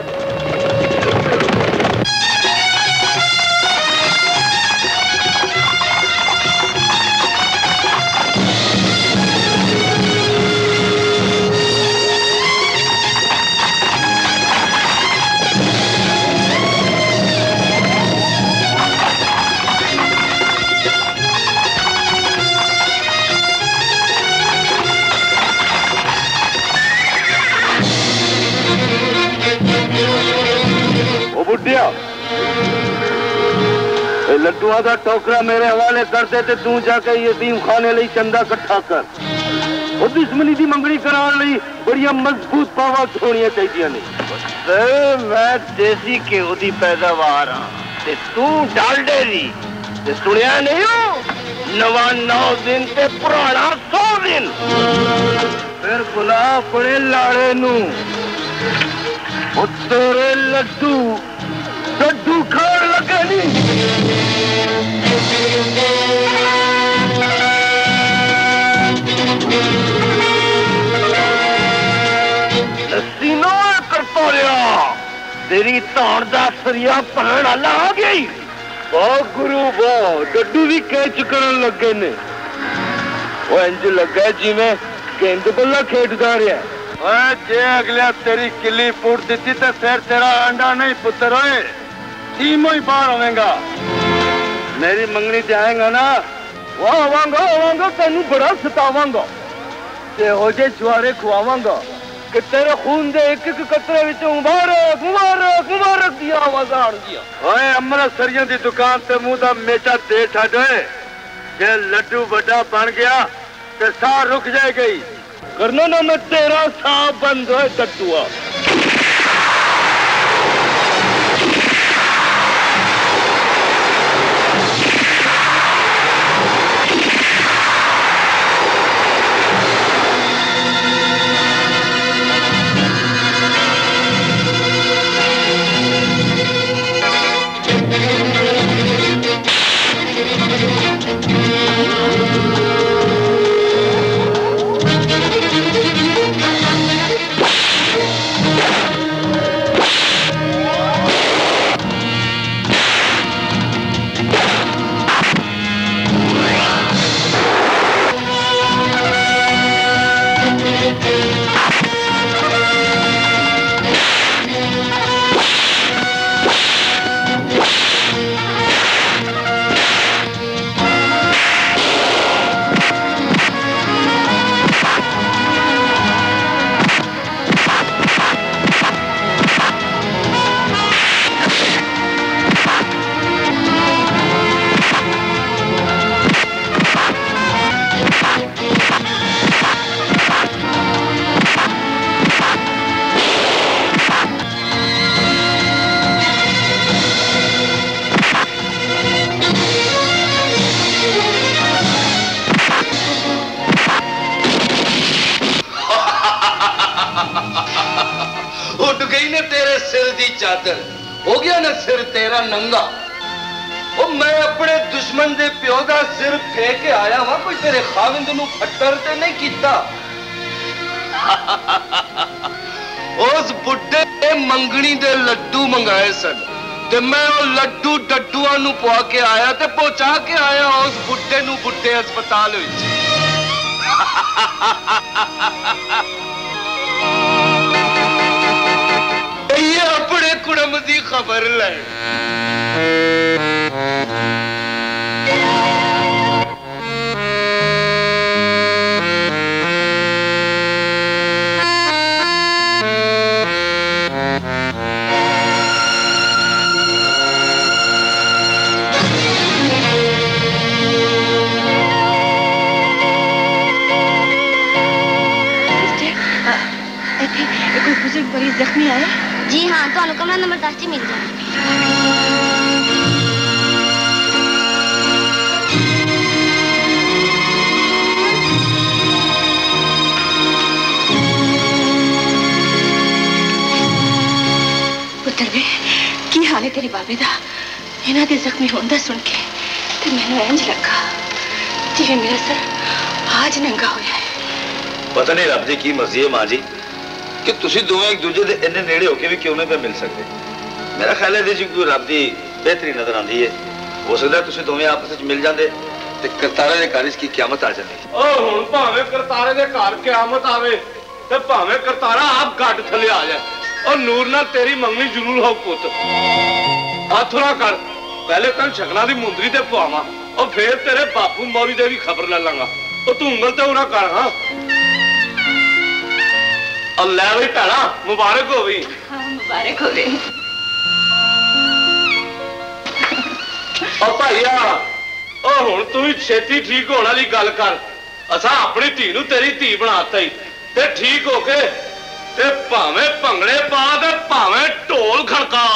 लड्डुआ का टोकरा मेरे हवाले कर दे ते तू जाके यतीम खाने लई चंदा इकट्ठा कर। और दुश्मनी की मंगनी कराने लई बड़िया मजबूत पावा होनी चाहिए। मैं देसी घ्यो की पैदावार हाँ, तू डालडे दी। सुनिया नहीं हो, नवा नौ दिन ते पुराना सौ दिन। फिर बुला अपने लाड़े नूं, तेरे लड्डू लड्डू खान लगे नहीं करतो रहा। तेरी धाण का सरिया भरण वाला आ गई। वाह गुरु वाह, डड्डू भी कैच कर लगे ने। वो इंज लगा जिमें गेंद बल्ला खेडदा रहा। जे अगलिया तेरी किली पुट दी तो फिर तेरा अंडा नहीं पुत्र होए, टीमों ही बाहर होवेगा। मेरी मंगनी ते आएगा ना, वाह आवांगा आवांगा, तेनू बड़ा सतावांगा ते हो जे जुआरे खुआवांगा कि तेरे खून दे एक एक कतरे विच मुबारक मुबारक मुबारक दी आवाज आउंदी ओए। अमृतसरियों दी दुकान ते मुंह दा मेचा दे छड ओए। जे लड्डू वड्डा बन गया ते साह रुक जाए गई। करना ना मैं तेरा साफ बंद है डड्डूआ। नहीं आया? जी हाँ, तो कमरा नंबर दस मिल जाए। की हाल है तेरे बाबे दा? इन्हां दे जख्मी होने दा सुन के ते मैनूं इंज लगा जिवें मेरा सर आज नंगा होया है। पता नहीं रब दी की मर्जी है मां जी कि तुसीं दोवें एक दूजे दे इन्ने नेड़े होके भी क्यों ना मिल सकते। मेरा ख्याल है जी कोई रब दी बेहतरी नजर आती है। हो सकता है तुसीं दोवें आपस विच मिल जाते ते करतारे दे घर की क्यामत आ जाती। ओह हुण भावें करतारे दे घर क्यामत आवे ते भावें करतारा आप गड्ढ थले आ जाए और नूर ना तेरी मंगनी जरूर हो पुत। हाथों कर पहले तेन शकलों की मुंदरी से पवाव और फिर तेरे बापू मौरी की भी खबर ले लांगा। और तू उंगल तो ना कर। हाँ और लै भी भैना मुबारक हो गई। मुबारक हो गई। और भाईया हूं तू छेती ठीक होने वाली गल कर। असा अपनी धी नूं तेरी धी बनाता ही ते ठीक होके ते भावे भंगड़े पा दे भावे ढोल खड़का।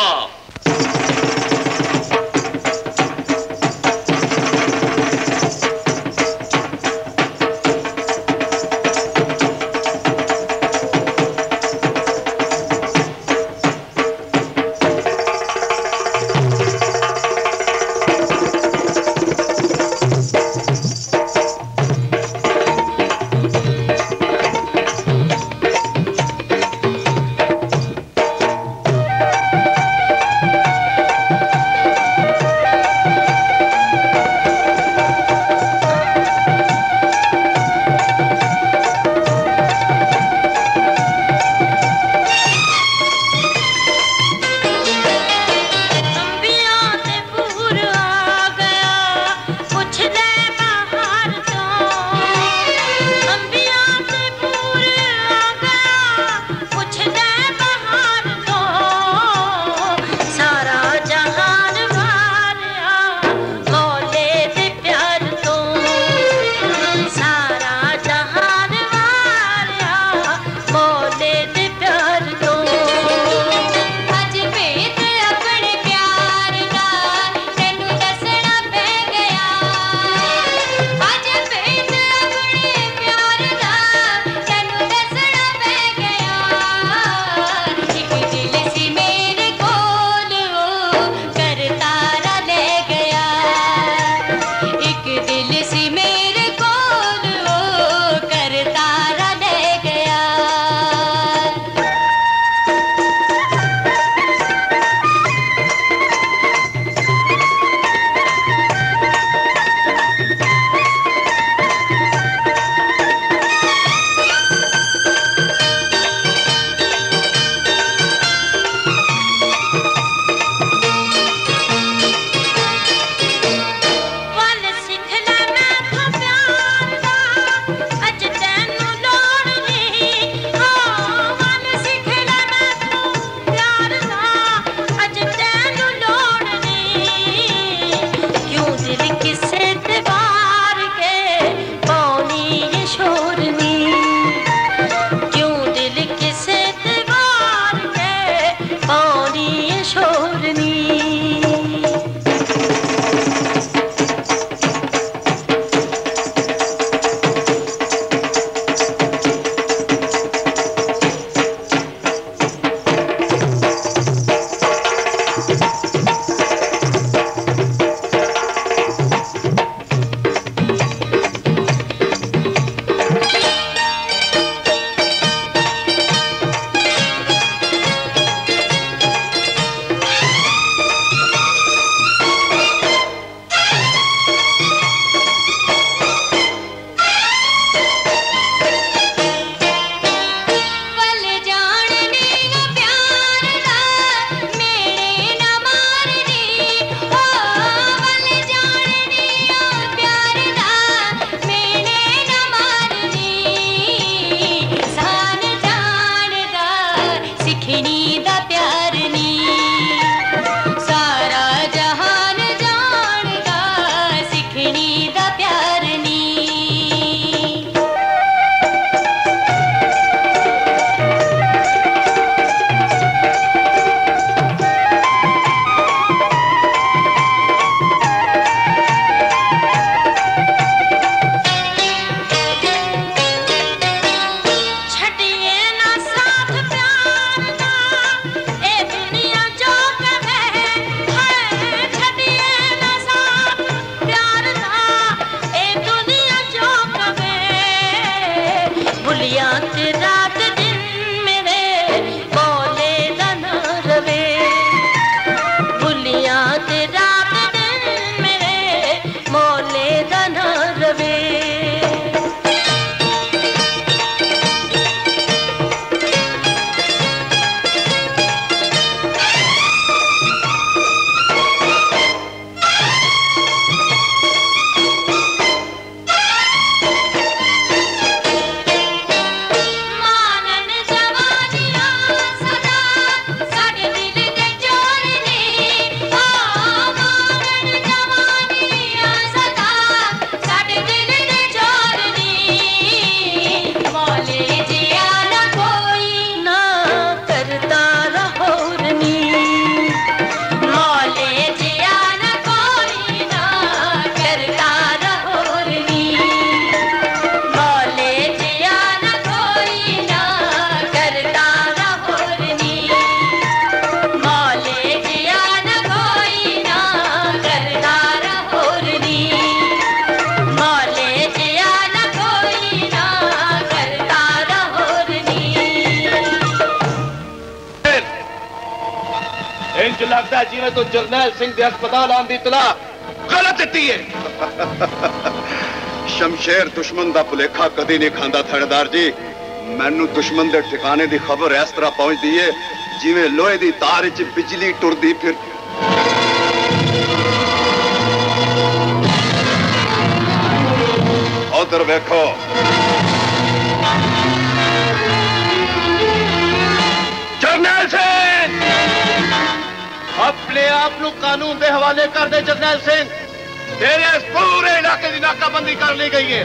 इंज लगता है जिवें तू जरनैल सिंह दे अस्पताल आउण दी इतला गलत दित्ती है। शमशेर दुश्मन दा भुलेखा कदी नहीं खांदा थानेदार जी। मैनू दुश्मन दे ठिकाने दी खबर इस तरह पहुंचती है जिवें लोहे दी तार च बिजली टुरदी फिर। उधर वेखो जरनैल सिंह अपने आप को कानून के हवाले कर दे। जरनैल सिंह तेरे पूरे इलाके की नाकाबंदी कर ली गई है।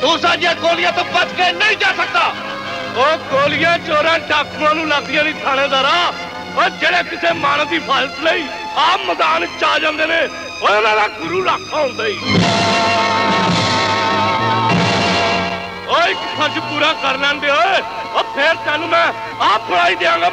दूसरा जी गोलियां तो बच के नहीं जा सकता। वो गोलियां चोर डाकुओं लगदियां नहीं थानेदारा। और जेड़े किसी मानस की फालत नहीं आप मैदान च आ जाते हैं उन्होंने दा गुरु राखा होंदा ही। एक फर्ज पूरा कर लैंदे ओए और फिर तैनूं मैं आप फड़ाई देंगा।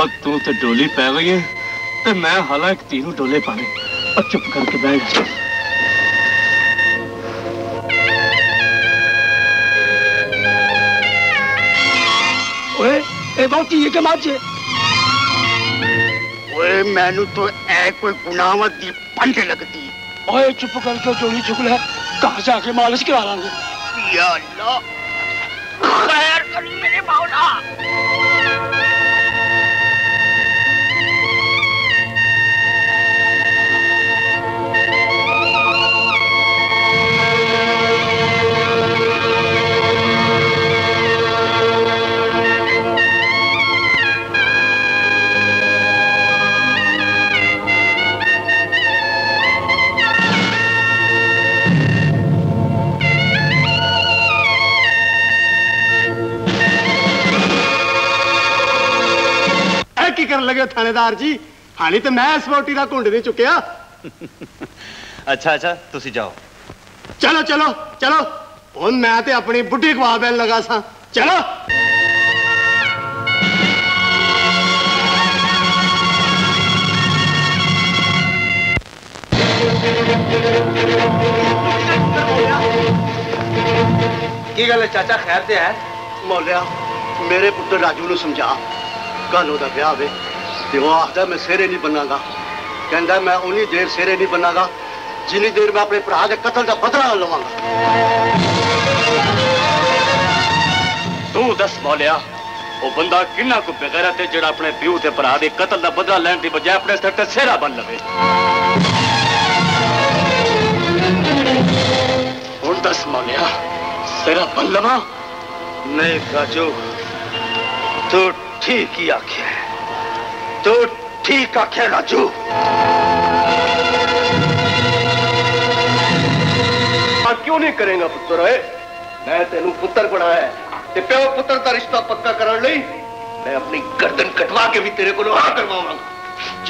और तू तो डोली पै गई है तो मैं हालांकि तीनों डोले पाने और चुप करके बैठ। ओए ए बात ये के माचे ओए मैनू तो ऐ कोई गुनाहवत दी पंड लगती। ओए चुप करके डोली चुक ले कहां से आके मालिश करा लांगे। या अल्लाह खैर करी मेरे मौला। लगे थानेदार जी हाली तो मैं सपोर्टी का घुंड नहीं चुकिया। अच्छा अच्छा तुसी जाओ। चलो चलो चलो हुण मैं ते अपनी बुढ़ी गवाह बैन लगा सा। चलो की गल है चाचा खैर ते है। मौलिया मेरे पुत्र राजू नूं समझा कल ओहदा ब्याह वे ते वो आखदा मैं सेरे नहीं बनागा। कहता मैं उन्नी देर सेरे नहीं बनागा जिनी देर मैं अपने भरा के कतल का बदला लवांगा। तू दस मौलिया वो बंदा किन्ना को बेगैरत है जिहड़ा अपने प्यू के भरा के कतल का बदला लैण की बजाय अपने सिर ते सेहरा बन लवे। हुण दस मौलिया सेहरा बन लवा। नहीं राजू तू ठीक ही आख्या है। तो ठीक आख्या राजू। क्यों नहीं करेगा पुत्र। मैं तेनू पुत्र बनाया ते प्यो पुत्र का रिश्ता पक्का करने लई मैं अपनी गर्दन कटवा के भी तेरे को आ करवाऊंगा।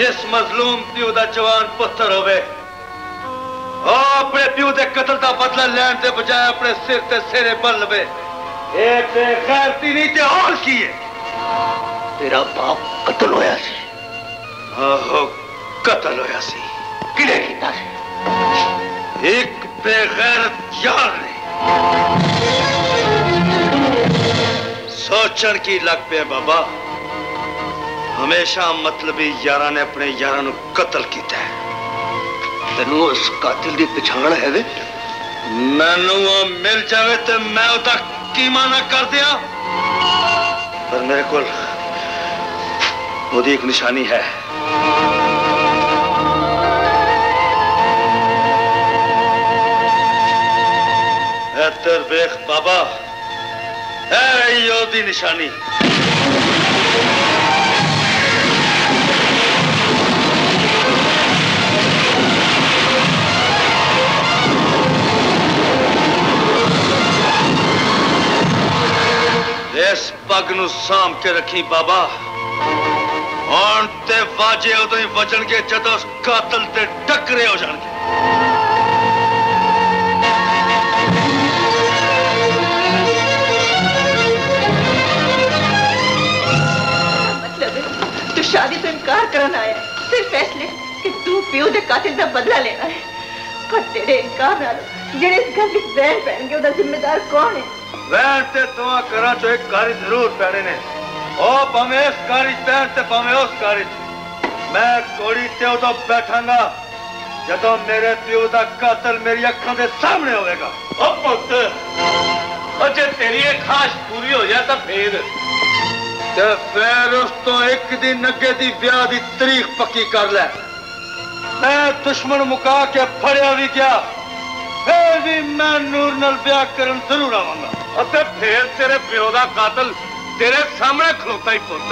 जिस मजलूम प्यो का जवान पुत्र होवे अपने प्यो के कतल का बदला लैण के बजाय अपने सिर ते सेरे बन लवे एक बेगैरती नहीं ते और की है। तेरा बाप कत्ल होया सी आहो कत्ल होया सी किले कीता है एक बेगैरत यार ने सोचण की लग पे बाबा हमेशा मतलबी यारा ने अपने यारा नु कत्ल कीता है तन्नू उस कातिल दी पहचान है वे मैनू मिल जावे तो मैं उदा कीमा ना कर दिया पर मेरे को एक निशानी है एतर बेख बाबा है योदी निशानी इस पग नू साम के रखी बाबा और ते वाजे उदो ही वजन के जदों उस कातल ते टकरे हो जाएंगे मतलब है तू शादी तो इनकार करना आया सिर्फ फैसले कि तू पियो दे कातिल दा बदला लेना है पर तेरे इनकार नाल जेड़े इस घर विच वैर पैणगे उहदा जिम्मेदार कौन है वैसे तुआ करा चो एक कारी जरूर पैने ने ओ भावे इस कारी पैन ते भावे उस कारी मैं कोड़ी ते उदो बैठांगा जदों मेरे प्यो दा कातल मेरी अखां दे सामने होवेगा ओ पुत्त अजे तेरी ये खाश पूरी हो जाए तो फिर ते फिर उस तो एक दिन अगे दी ब्याह दी तारीख पक्की कर लै मैं दुश्मन मुका के फड़िया भी गया फिर भी मैं नूर नाल ब्याह करन जरूर आवांगा अते फिर तेरे प्यो दा कातल तेरे सामने खलोता ही पुत्त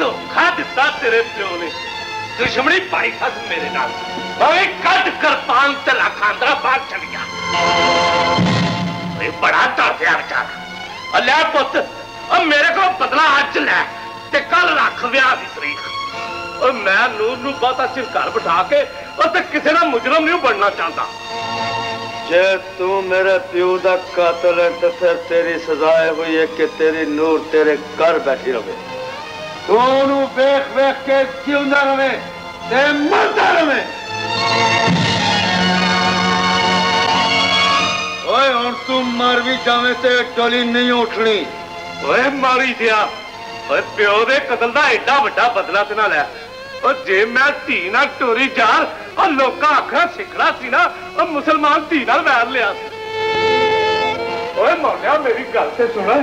धोखा दिता तेरे प्यो ने दुश्मनी पाई सस मेरे नाल भावे कद करतान ते लाखांदरा बाहर चल गया बड़ा तरफिया बेचारा लै पुत्त अब मेरे को बदला अज लै ते कल रख ब्याह दी तरीक और मैं नूर नू बहुता सिर घर बिठा के और किसी का मुजरम नहीं बनना चाहता जे तू मेरे प्यो का कातल है तो फिर तेरी सजाए हुई है कि तेरी नूर तेरे घर बैठी रहे तू नू वेख वेख के जींदा रहे ते मरदा रहे ओए हुण तू मर भी जावे ते टोली नहीं उठनी ओए मारी दिया और प्यो के कतल का एडा वड्डा बदला ते ना लै और जे मैं धी ना टोरी जाल और लोग आखना सिखना सी ना और मुसलमान धी ना वैर लिया ओए मौलिया मेरी गल से सुना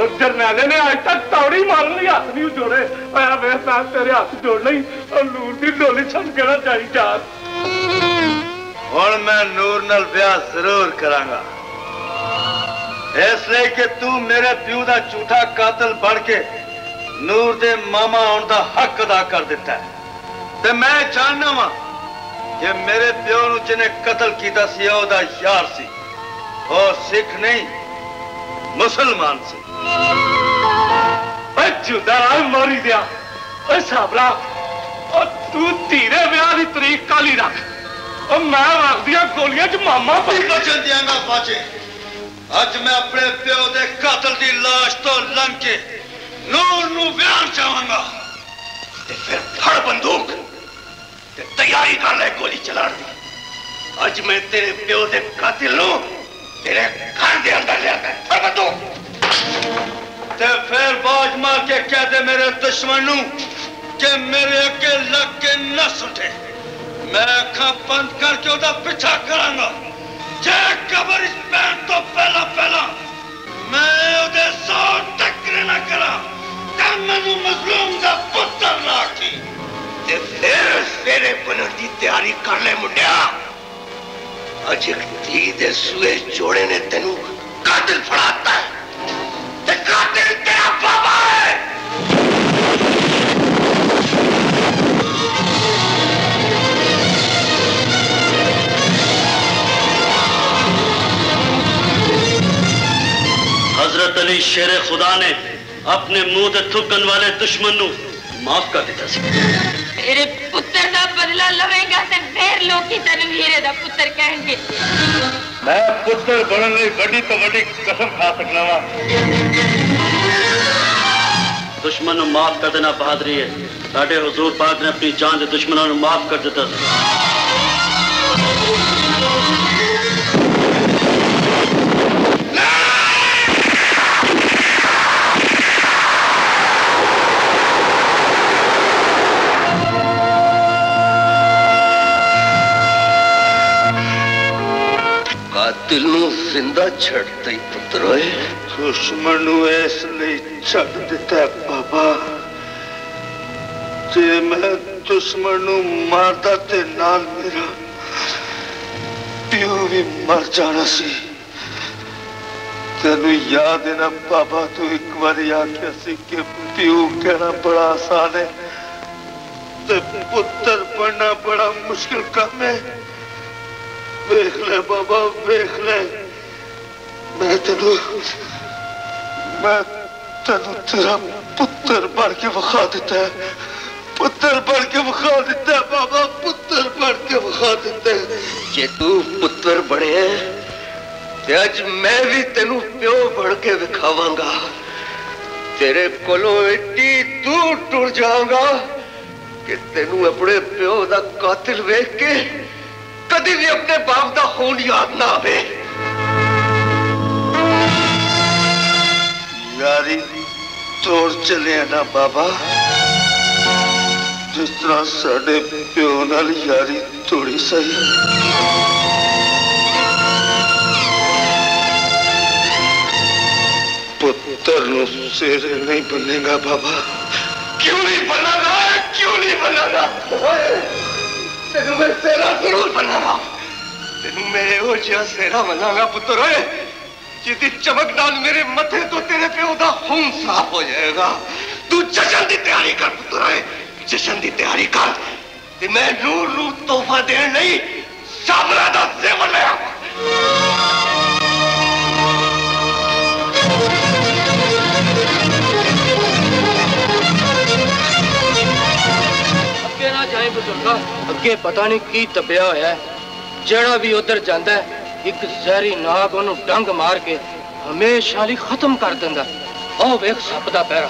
और जरनैले ने अज तक तौड़ी मारन लई हथ नहीं जोड़े मैं मैं तेरे हथ जोड़ लई और नूर की डोली छड़कना जाई जाल हुण मैं नूर नाल ब्याह जरूर करांगा इसलिए कि तू मेरे प्यो का झूठा कातल बन के नूर दे मामा आने का हक अदा कर दिता है ते मैं जानना वा कि मेरे प्यो नू जिन्हें कतल किया सी ओदा यार सी और सिख नहीं मुसलमान सी जुदा मारी दिया साबरा तू धीरे ब्याह की तरीक काली रख और मैं रख दिया गोलियां च मामा बचन दियांगा बाजे अज मैं अपने प्यो के कातल की लाश तो लंघ के नूर नू ब्याह चाहूंगा फिर फड़ बंदूक तैयारी कर ले गोली चलाने की अज मैं तेरे प्यो के कातिल नू तेरे घर के अंदर लिया फड़ बंदूक ते फिर बाज मार के कह दे मेरे दुश्मन के मेरे अगे लग के न सुटे मैं अखा बंद करके उसका पीछा करांगा जे कबर इस पैन तो पहला पहला मैं उदे सौ टकरे ना करा ते मैनू मजलूम दा पुत्तर राखी ते फिर सवेरे बनन दी तैयारी कर ले मुंडिया अज एक धी दे सूए जोड़े ने तेनू कातिल फड़ाता है ते कातिल तेरा बाबा है हजरत अली शेर खुदा ने अपने मुंह ते थुकन वाले दुश्मन नू माफ कर दिता सी तेरे पुत्र दा बदला लवेगा ते फेर लोग की तनु हीरे दा पुत्र कहेंगे मैं पुत्र बनने लई बड़ी तो बड़ी कसम खा सकना वा दुश्मन माफ कर देना बहादुरी है। साढ़े हुजूर पाक ने अपनी जान के दुश्मनों को माफ कर दिता। दिल जिंदा छड़ते ही पुत्र दुश्मन इसलिए छड़ दिता बाबा जे मैं दुश्मन मारदा ते नाल मेरा प्यो भी मर जाना सी। तेन याद है ना बाबा तू एक बार आख्या कि प्यो कहना बड़ा आसान है ते पुत्र बनना बड़ा मुश्किल काम है। देख ले बाबा देख ले मैं तेनू मैं तेनू तेरा पुत्र बन के विखा दिता है। पुत्र बन के विखा दिता है बाबा पुत्र बन के विखा दिता है। जे तू पुत्र बने ते अज मैं भी तेनू प्यो बन के विखावांगा। तेरे कोलों एड्डी दूर टुर जाऊंगा कि तेनू अपने प्यो दा कातिल वेख के कभी भी अपने बाप का खून याद ना आवे। यारी तोड़ चले ना बाबा जिस तरह साढ़े प्यो नाल यारी तोड़ी सही। पुत्र नूं सिर नहीं बनेगा बाबा। क्यों नहीं बनेगा क्यों नहीं बनेगा तेनू मैं सेरा जरूर बनावा। तेनू मेरे हो जिहा सेरा बनावा पुत्र जिदी चमक नाल मेरे मथे तो तेरे प्यो दा खून साफ हो जाएगा। तू जशन की तैयारी कर पुत्र जशन की तैयारी कर। ते मैं नूर नूं तोहफा देण लई साबरा दा जेवर ले आवां। अगे पता नहीं की तपिया होया जेड़ा भी उधर जाता है एक जहरी नाग ओनू डंग मार के हमेशा ही खत्म कर देता। ओ वेख सप दा पैरा।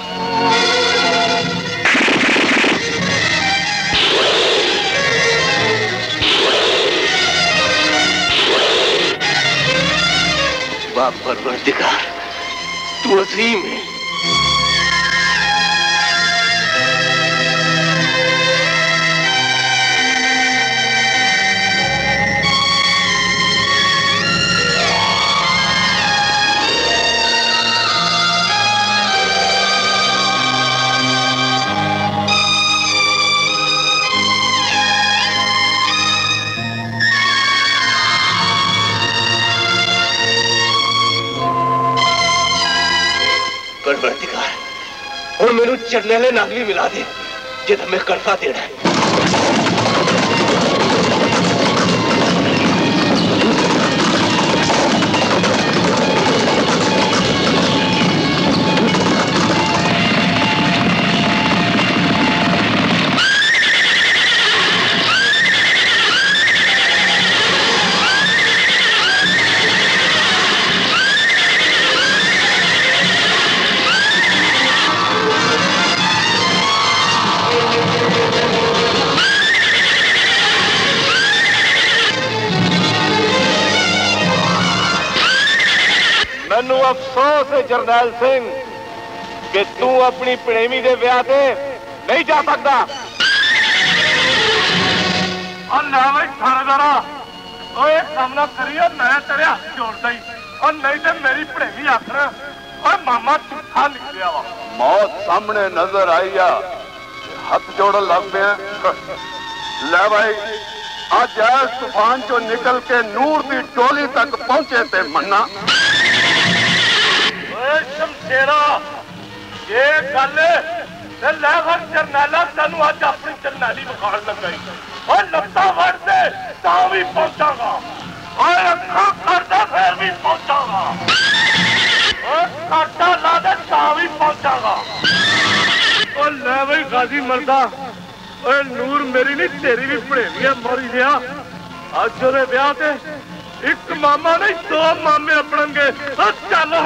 बाप परवरदिगार तू अजीम है। और मेनू चरनेले नाग भी मिला दे जिद हमें कड़फा देना है। जरनैल सिंह कि तू अपनी प्रेमी के ब्याह से नहीं जा सकता। और ना मैं थानेदारा ओए सामना करियो मैं तेरे हाथ जोड़दा ही और नहीं तो मेरी प्रेमी आखर और मामा झूठा निकलिया वा। मौत सामने नजर आई आ हाथ जोड़न लग पे ले भाई आज इस तूफान चो निकल के नूर की टोली तक पहुंचे ते मन्ना शमशेरा ये गल लहर जरनैला तेन अज अपनी जरनैली विखाण लगा और लत्ता वड़ दे ता भी पहुंचागा और अखां करदा फिर भी पहुंचागा और काटा ला दे ता भी पहुंचागा। और मैं भी गाजी मरदा और नूर मेरी नहीं तेरी भी भड़ेवी मरी गया। अज ओदे ब्याह ते एक मामा नहीं दो मामे अपने चल।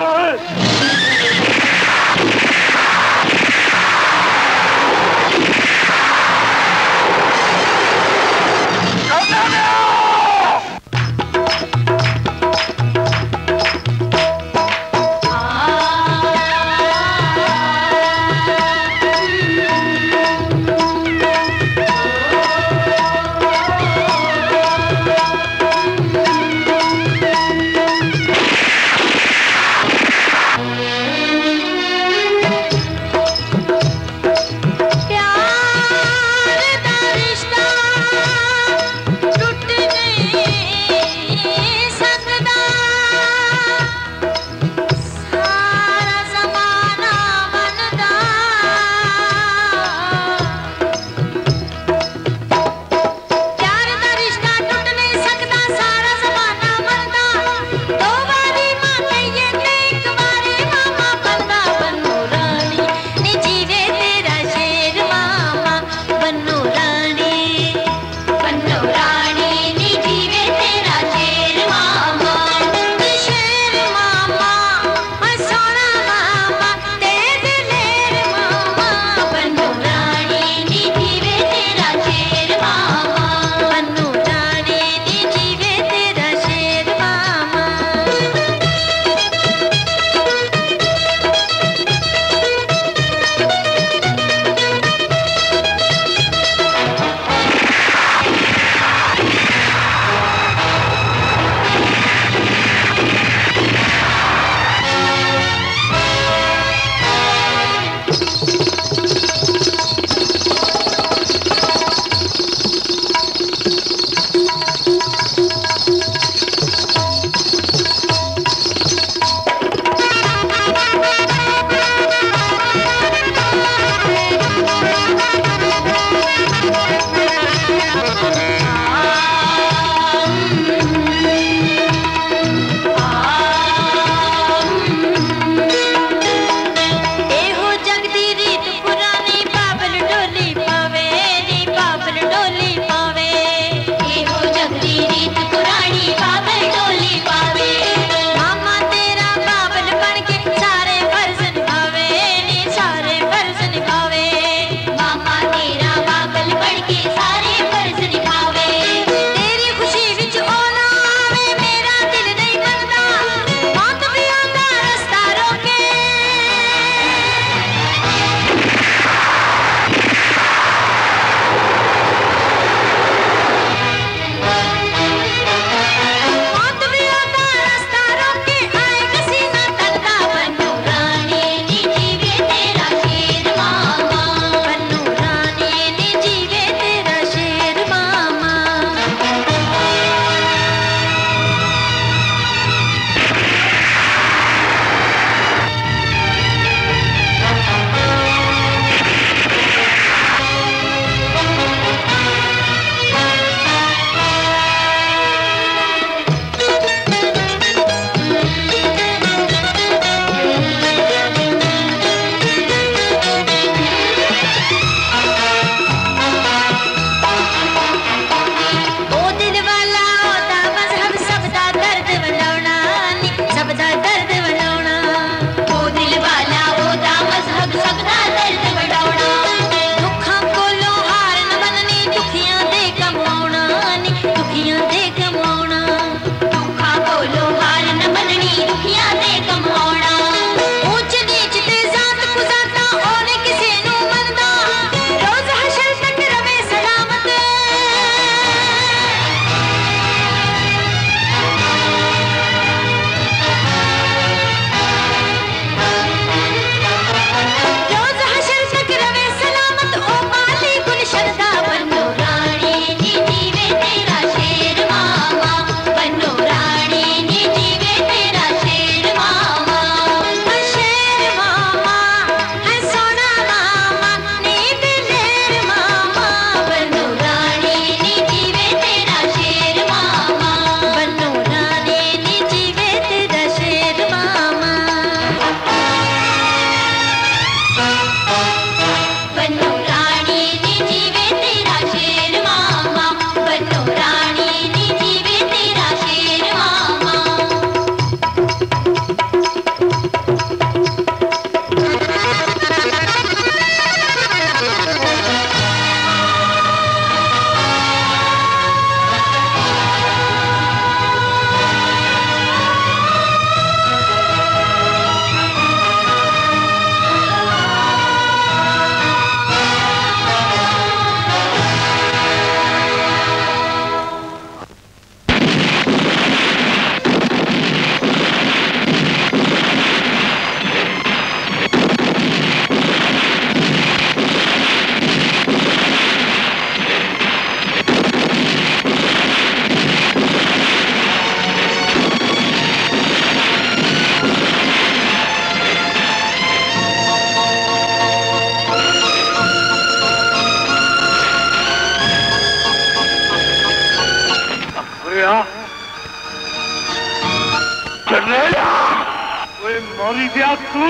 मरी दिया तू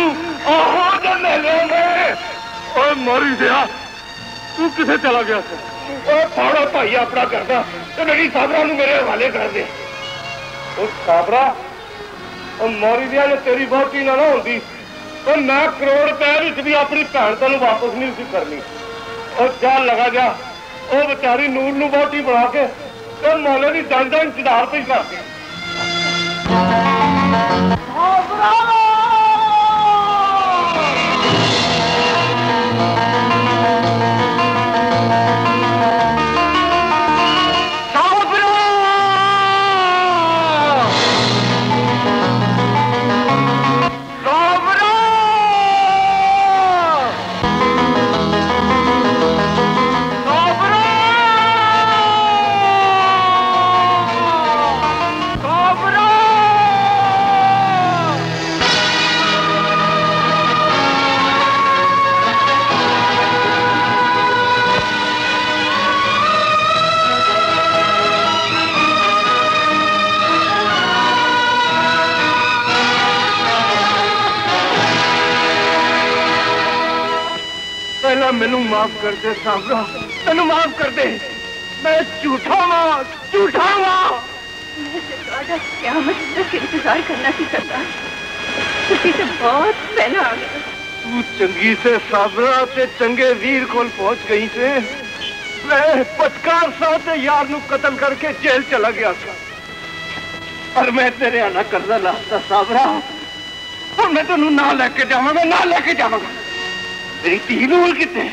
और मरी दिया तू किसे चला गया सारा भाई अपना करता तो मेरी साबरा मेरे हवाले कर दे साबरा और मौरी दिया जो तेरी बहुती ना ना होती तो मैं करोड़ रुपए भी अपनी भैन तेन वापस नहीं उसी करनी और जा लगा जा और बेचारी नूर नू बहुती बना के तो मोहल्ले की दल का इंतजार पे कर दी मैनू माफ कर दे साबरा मैनू माफ कर दे मैं झूठा मां झूठा मां क्या मतलब इंतजार करना की सरकार तो बहुत पहला आ गया तू चंगी से साबरा से चंगे वीर कोल पहुंच गई से मैं पचकार साल से यार नू कत्ल करके जेल चला गया था और मैं तेरे आना कर्जा लाता साबरा और मैं तेनू तो ना लेके जावांगा ना लेके जावांगा तेरी धी नूल कितने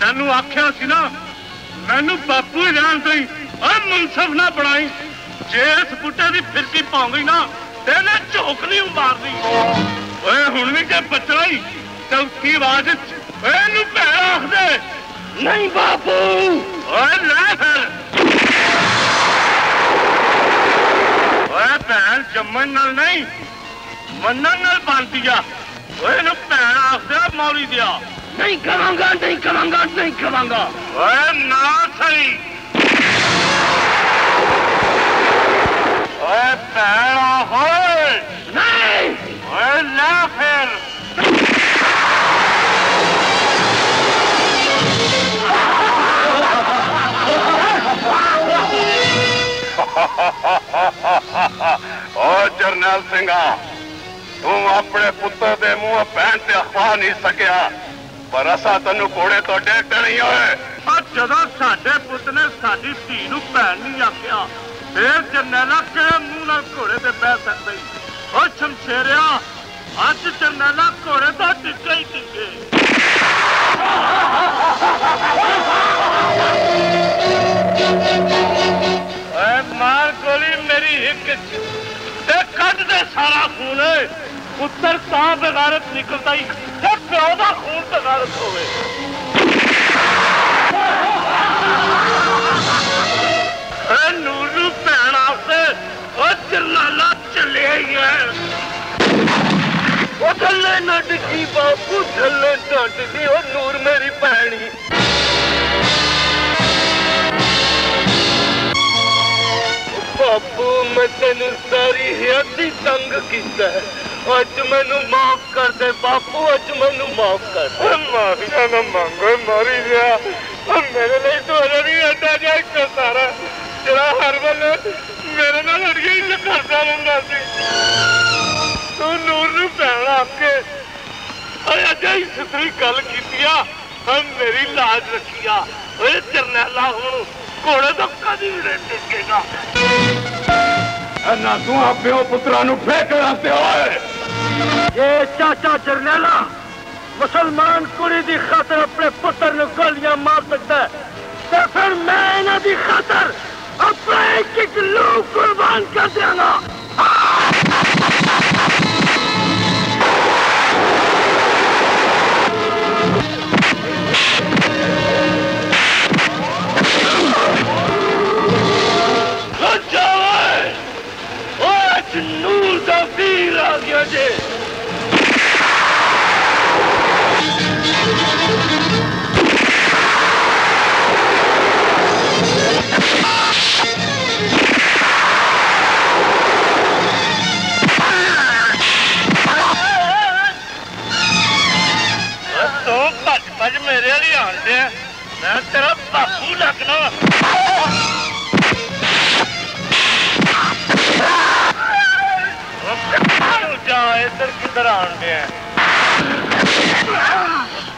तेनू आख्या सी ना मैनू बापू ही रहन दई, मुनसफ ना बनाई। जे इस बुटे की फिरकी पाऊंगी ना तेने झोक नहीं उमारनी। हुण भी जे बचना ही चौथी आवाज एनू भैन आखदे नहीं बापू। लै फिर भैन जम्मन नाल नहीं मन्नन नाल बनदी आ। एनू भैन आखदे मौली दिया। नहीं कवांगा नहीं कवांगा नहीं कवांगा। ओए ना सही। ओए पैरा होए। नहीं। ओए ना फिर। ओ जरनैल सिंगा, तू अपने पुत्र के मुंह भैन से अखवा नहीं सकिया, पर असा तेन घोड़े तो डेट नहीं होए। जदों साडे पुत ने साडी धी नूं भैन नहीं आख्या, फिर जरनैला किहड़े मूंह नाल घोड़े ते बैठ सकदा सी। ओ शमशेरिया, अज जरनैला घोड़े तो टिके ही टिके। मार गोली मेरी हिक ते कढ दे सारा खून। पुत्तर तां बेगारत निकलदा ही जब प्यो का खून बेगारत होवे। नूरू भैन आस्ते ओ जरनैला चले ही है। ओ थल्ले ना डिग्गी बापू, थल्ले ना डिग्गी। ओ नूर मेरी भैन ही। बापू मैं तेनू सारी हयाती तंग कीता है। अज मैनू माफ कर दे बापू, अज मैनू माफ कर दे। माफिया ना मांगो मारी गया। मेरे लिए तो हर एडा जहा सारा जरा हर वाले मेरे नाल अड़िए करता रहा। तू नूर नूं भैन आके अजा ही सुथरी गल की। मेरी लाज रखी आ जरनैला। हुण घोड़े तो कभी भी नहीं टिकेगा। ना तू आपे पुत्रा नूं फेंक लाते होए। ये चाचा जरनैला मुसलमान कुड़ी दी खातर अपने पुत्र नूं गोलियां मार सकता है, तो फिर मैं इन्हां दी खातर अपना एक एक लोग कुर्बान कर देना। नूर का वीर आ गया जे। मेरे लिए आते हैं, मैं तेरा बापू लगना। इधर किधर आते हैं?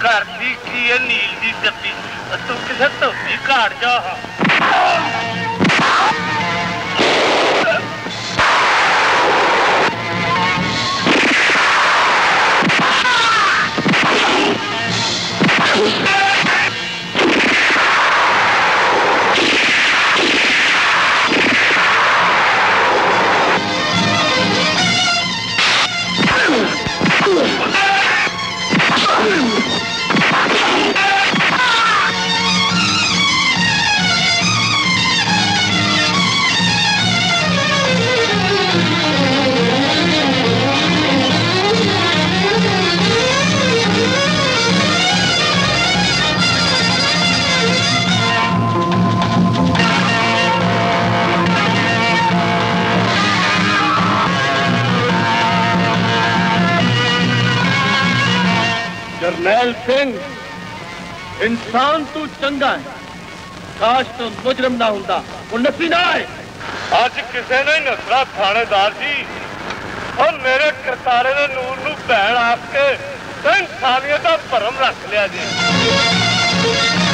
घर की की है नील की गति। तू किसी धोती घर जा। जरनैल सिंह इंसान तू चंगा है, काश तू मुजरम ना होता। नसी ना आए अज किसी ने नसला थानेदार जी। और मेरे करतारे ने नूर नूं भैन आख के इंसानियत का भरम रख लिया जी।